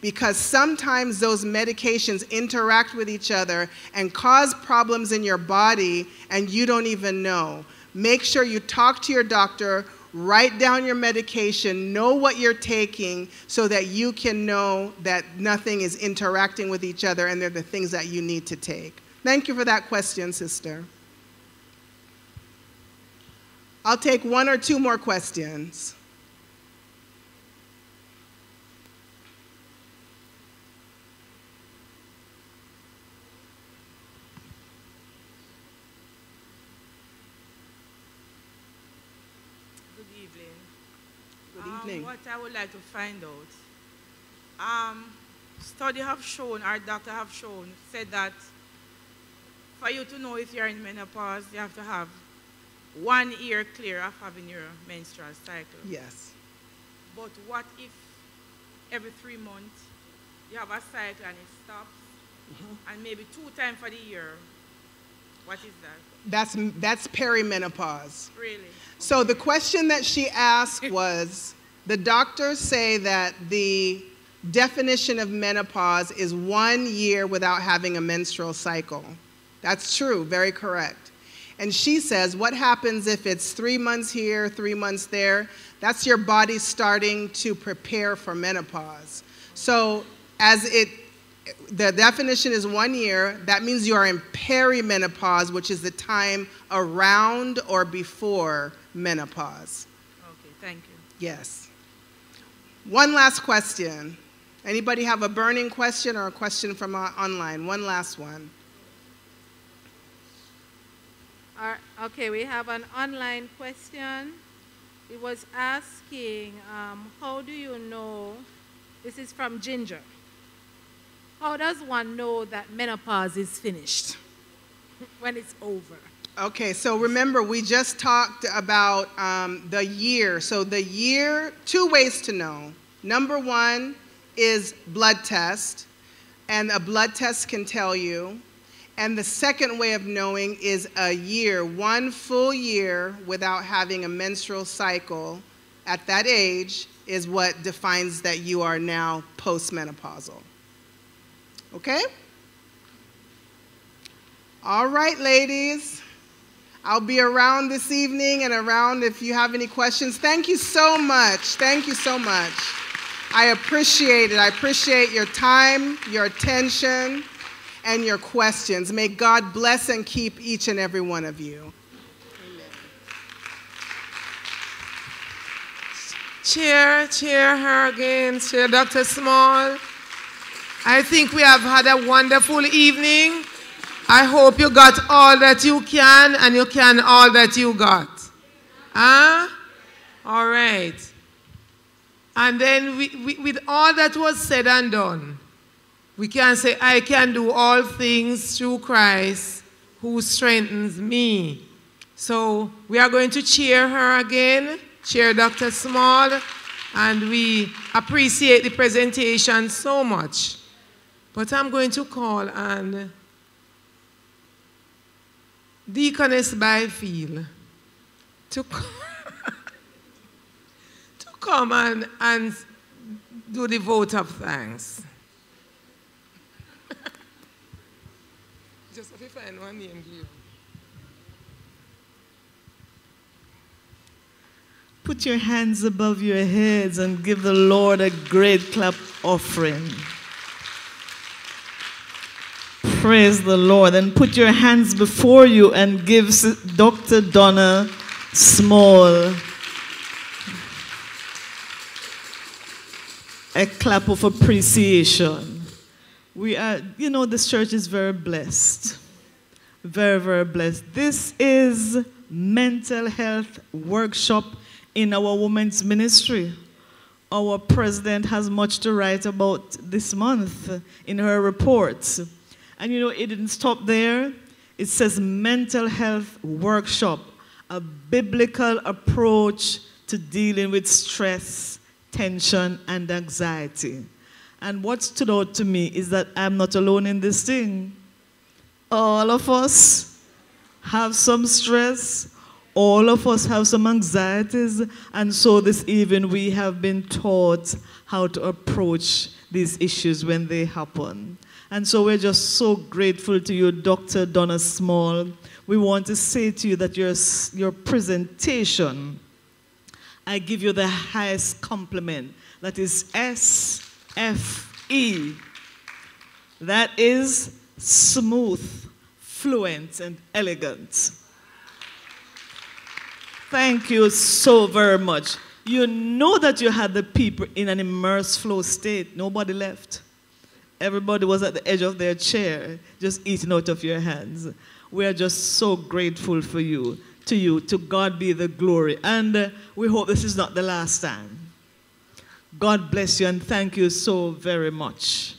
Because sometimes those medications interact with each other and cause problems in your body and you don't even know. Make sure you talk to your doctor, write down your medication, know what you're taking so that you can know that nothing is interacting with each other and they're the things that you need to take. Thank you for that question, sister. I'll take one or two more questions. Good evening. Good evening. Um, what I would like to find out, um, study have shown, our doctor have shown, said that for you to know if you're in menopause, you have to have one year clear of having your menstrual cycle. Yes. But what if every three months you have a cycle and it stops, mm-hmm. and maybe two times for the year? What is that? That's, that's perimenopause. Really? So okay. The question that she asked was, the doctors say that the definition of menopause is one year without having a menstrual cycle. That's true, very correct. And she says, what happens if it's three months here, three months there? That's your body starting to prepare for menopause. So as it, the definition is one year, that means you are in perimenopause, which is the time around or before menopause. Okay, thank you. Yes. One last question. Anybody have a burning question or a question from online? One last one. Our, okay, we have an online question. It was asking, um, how do you know, this is from Ginger, how does one know that menopause is finished when it's over? Okay, so remember we just talked about um, the year. So the year, two ways to know. Number one is blood test, and a blood test can tell you. And the second way of knowing is a year, one full year without having a menstrual cycle at that age is what defines that you are now postmenopausal. Okay? All right, ladies. I'll be around this evening and around if you have any questions. Thank you so much. Thank you so much. I appreciate it. I appreciate your time, your attention, and your questions. May God bless and keep each and every one of you. Amen. Chair, Chair Harrigan, Chair Doctor Small, I think we have had a wonderful evening. I hope you got all that you can and you can all that you got. Huh? All right. And then we, we, with all that was said and done, we can say, I can do all things through Christ who strengthens me. So we are going to cheer her again, cheer Doctor Small, and we appreciate the presentation so much. But I'm going to call on Deaconess Byfield to, to come and, and do the vote of thanks. Just if I know a name here. Put your hands above your heads and give the Lord a great clap offering. Praise the Lord. And put your hands before you and give Doctor Donna Small a clap of appreciation. We are, you know, this church is very blessed. Very, very blessed. This is mental health workshop in our women's ministry. Our president has much to write about this month in her reports. And you know, it didn't stop there. It says mental health workshop, a biblical approach to dealing with stress, tension, and anxiety. And what stood out to me is that I'm not alone in this thing. All of us have some stress. All of us have some anxieties, and so this evening we have been taught how to approach these issues when they happen. And so we're just so grateful to you, Doctor Donna Small. We want to say to you that your, your presentation, I give you the highest compliment. That is S F E. That is smooth, fluent, and elegant. Thank you so very much. You know that you had the people in an immersed flow state. Nobody left. Everybody was at the edge of their chair, just eating out of your hands. We are just so grateful for you, to you. To God be the glory. And uh, we hope this is not the last time. God bless you and thank you so very much.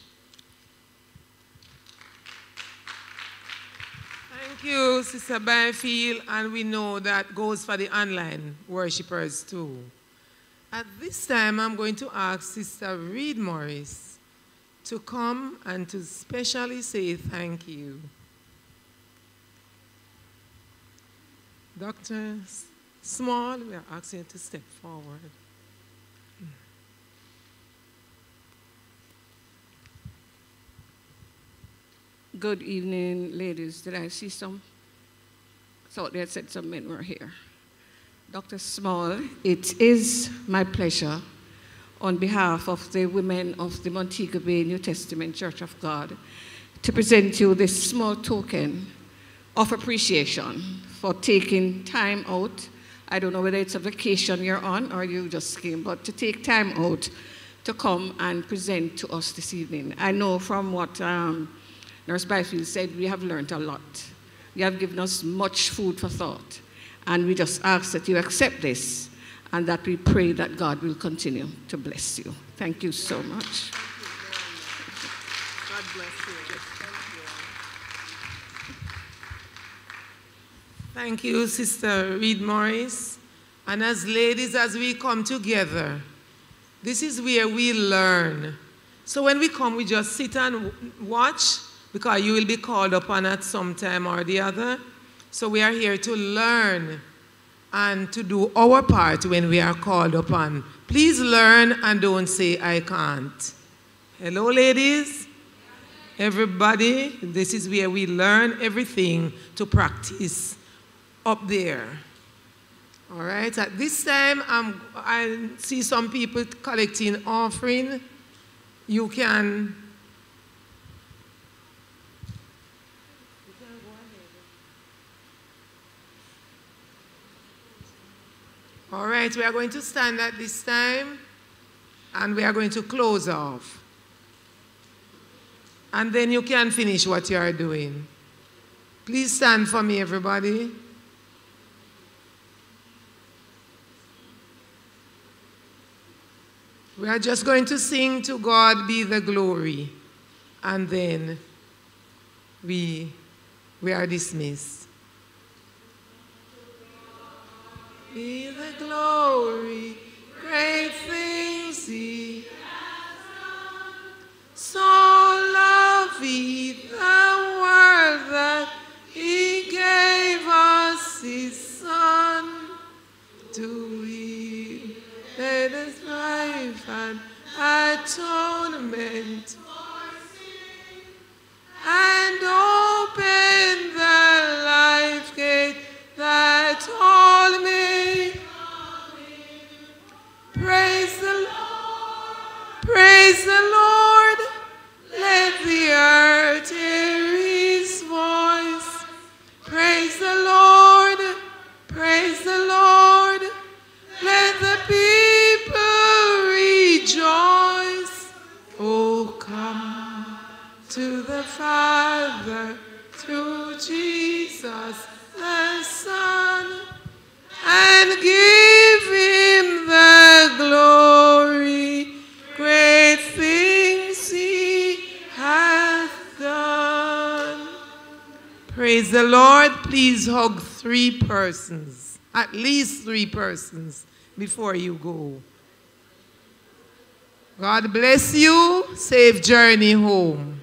Thank you, Sister Byfield, and we know that goes for the online worshipers too. At this time, I'm going to ask Sister Reid Morris to come and to specially say thank you. Doctor Small, we are asking you to step forward. Good evening, ladies. Did I see some? Thought they had said some men were here. Doctor Small, it is my pleasure on behalf of the women of the Montego Bay New Testament Church of God to present you this small token of appreciation for taking time out. I don't know whether it's a vacation you're on or you just came, but to take time out to come and present to us this evening. I know from what um, Nurse Byfield said, we have learned a lot. You have given us much food for thought. And we just ask that you accept this and that we pray that God will continue to bless you. Thank you so much. God bless you. Thank you, Sister Reid Morris. And as ladies, as we come together, this is where we learn. So when we come, we just sit and watch, because you will be called upon at some time or the other. So we are here to learn and to do our part when we are called upon. Please learn and don't say, I can't. Hello, ladies. Everybody, this is where we learn everything to practice up there. All right, at this time, I'm, I see some people collecting offering. You can... All right, we are going to stand at this time, and we are going to close off. And then you can finish what you are doing. Please stand for me, everybody. We are just going to sing "To God Be the Glory," and then we, we are dismissed. Be the glory, great things He has done. So loved He the world that He gave us His Son. To Him, let us life and add to the Father, to Jesus the Son, and give him the glory. Great things he hath done. Praise the Lord. Please hug three persons, at least three persons, before you go. God bless you. Safe journey home.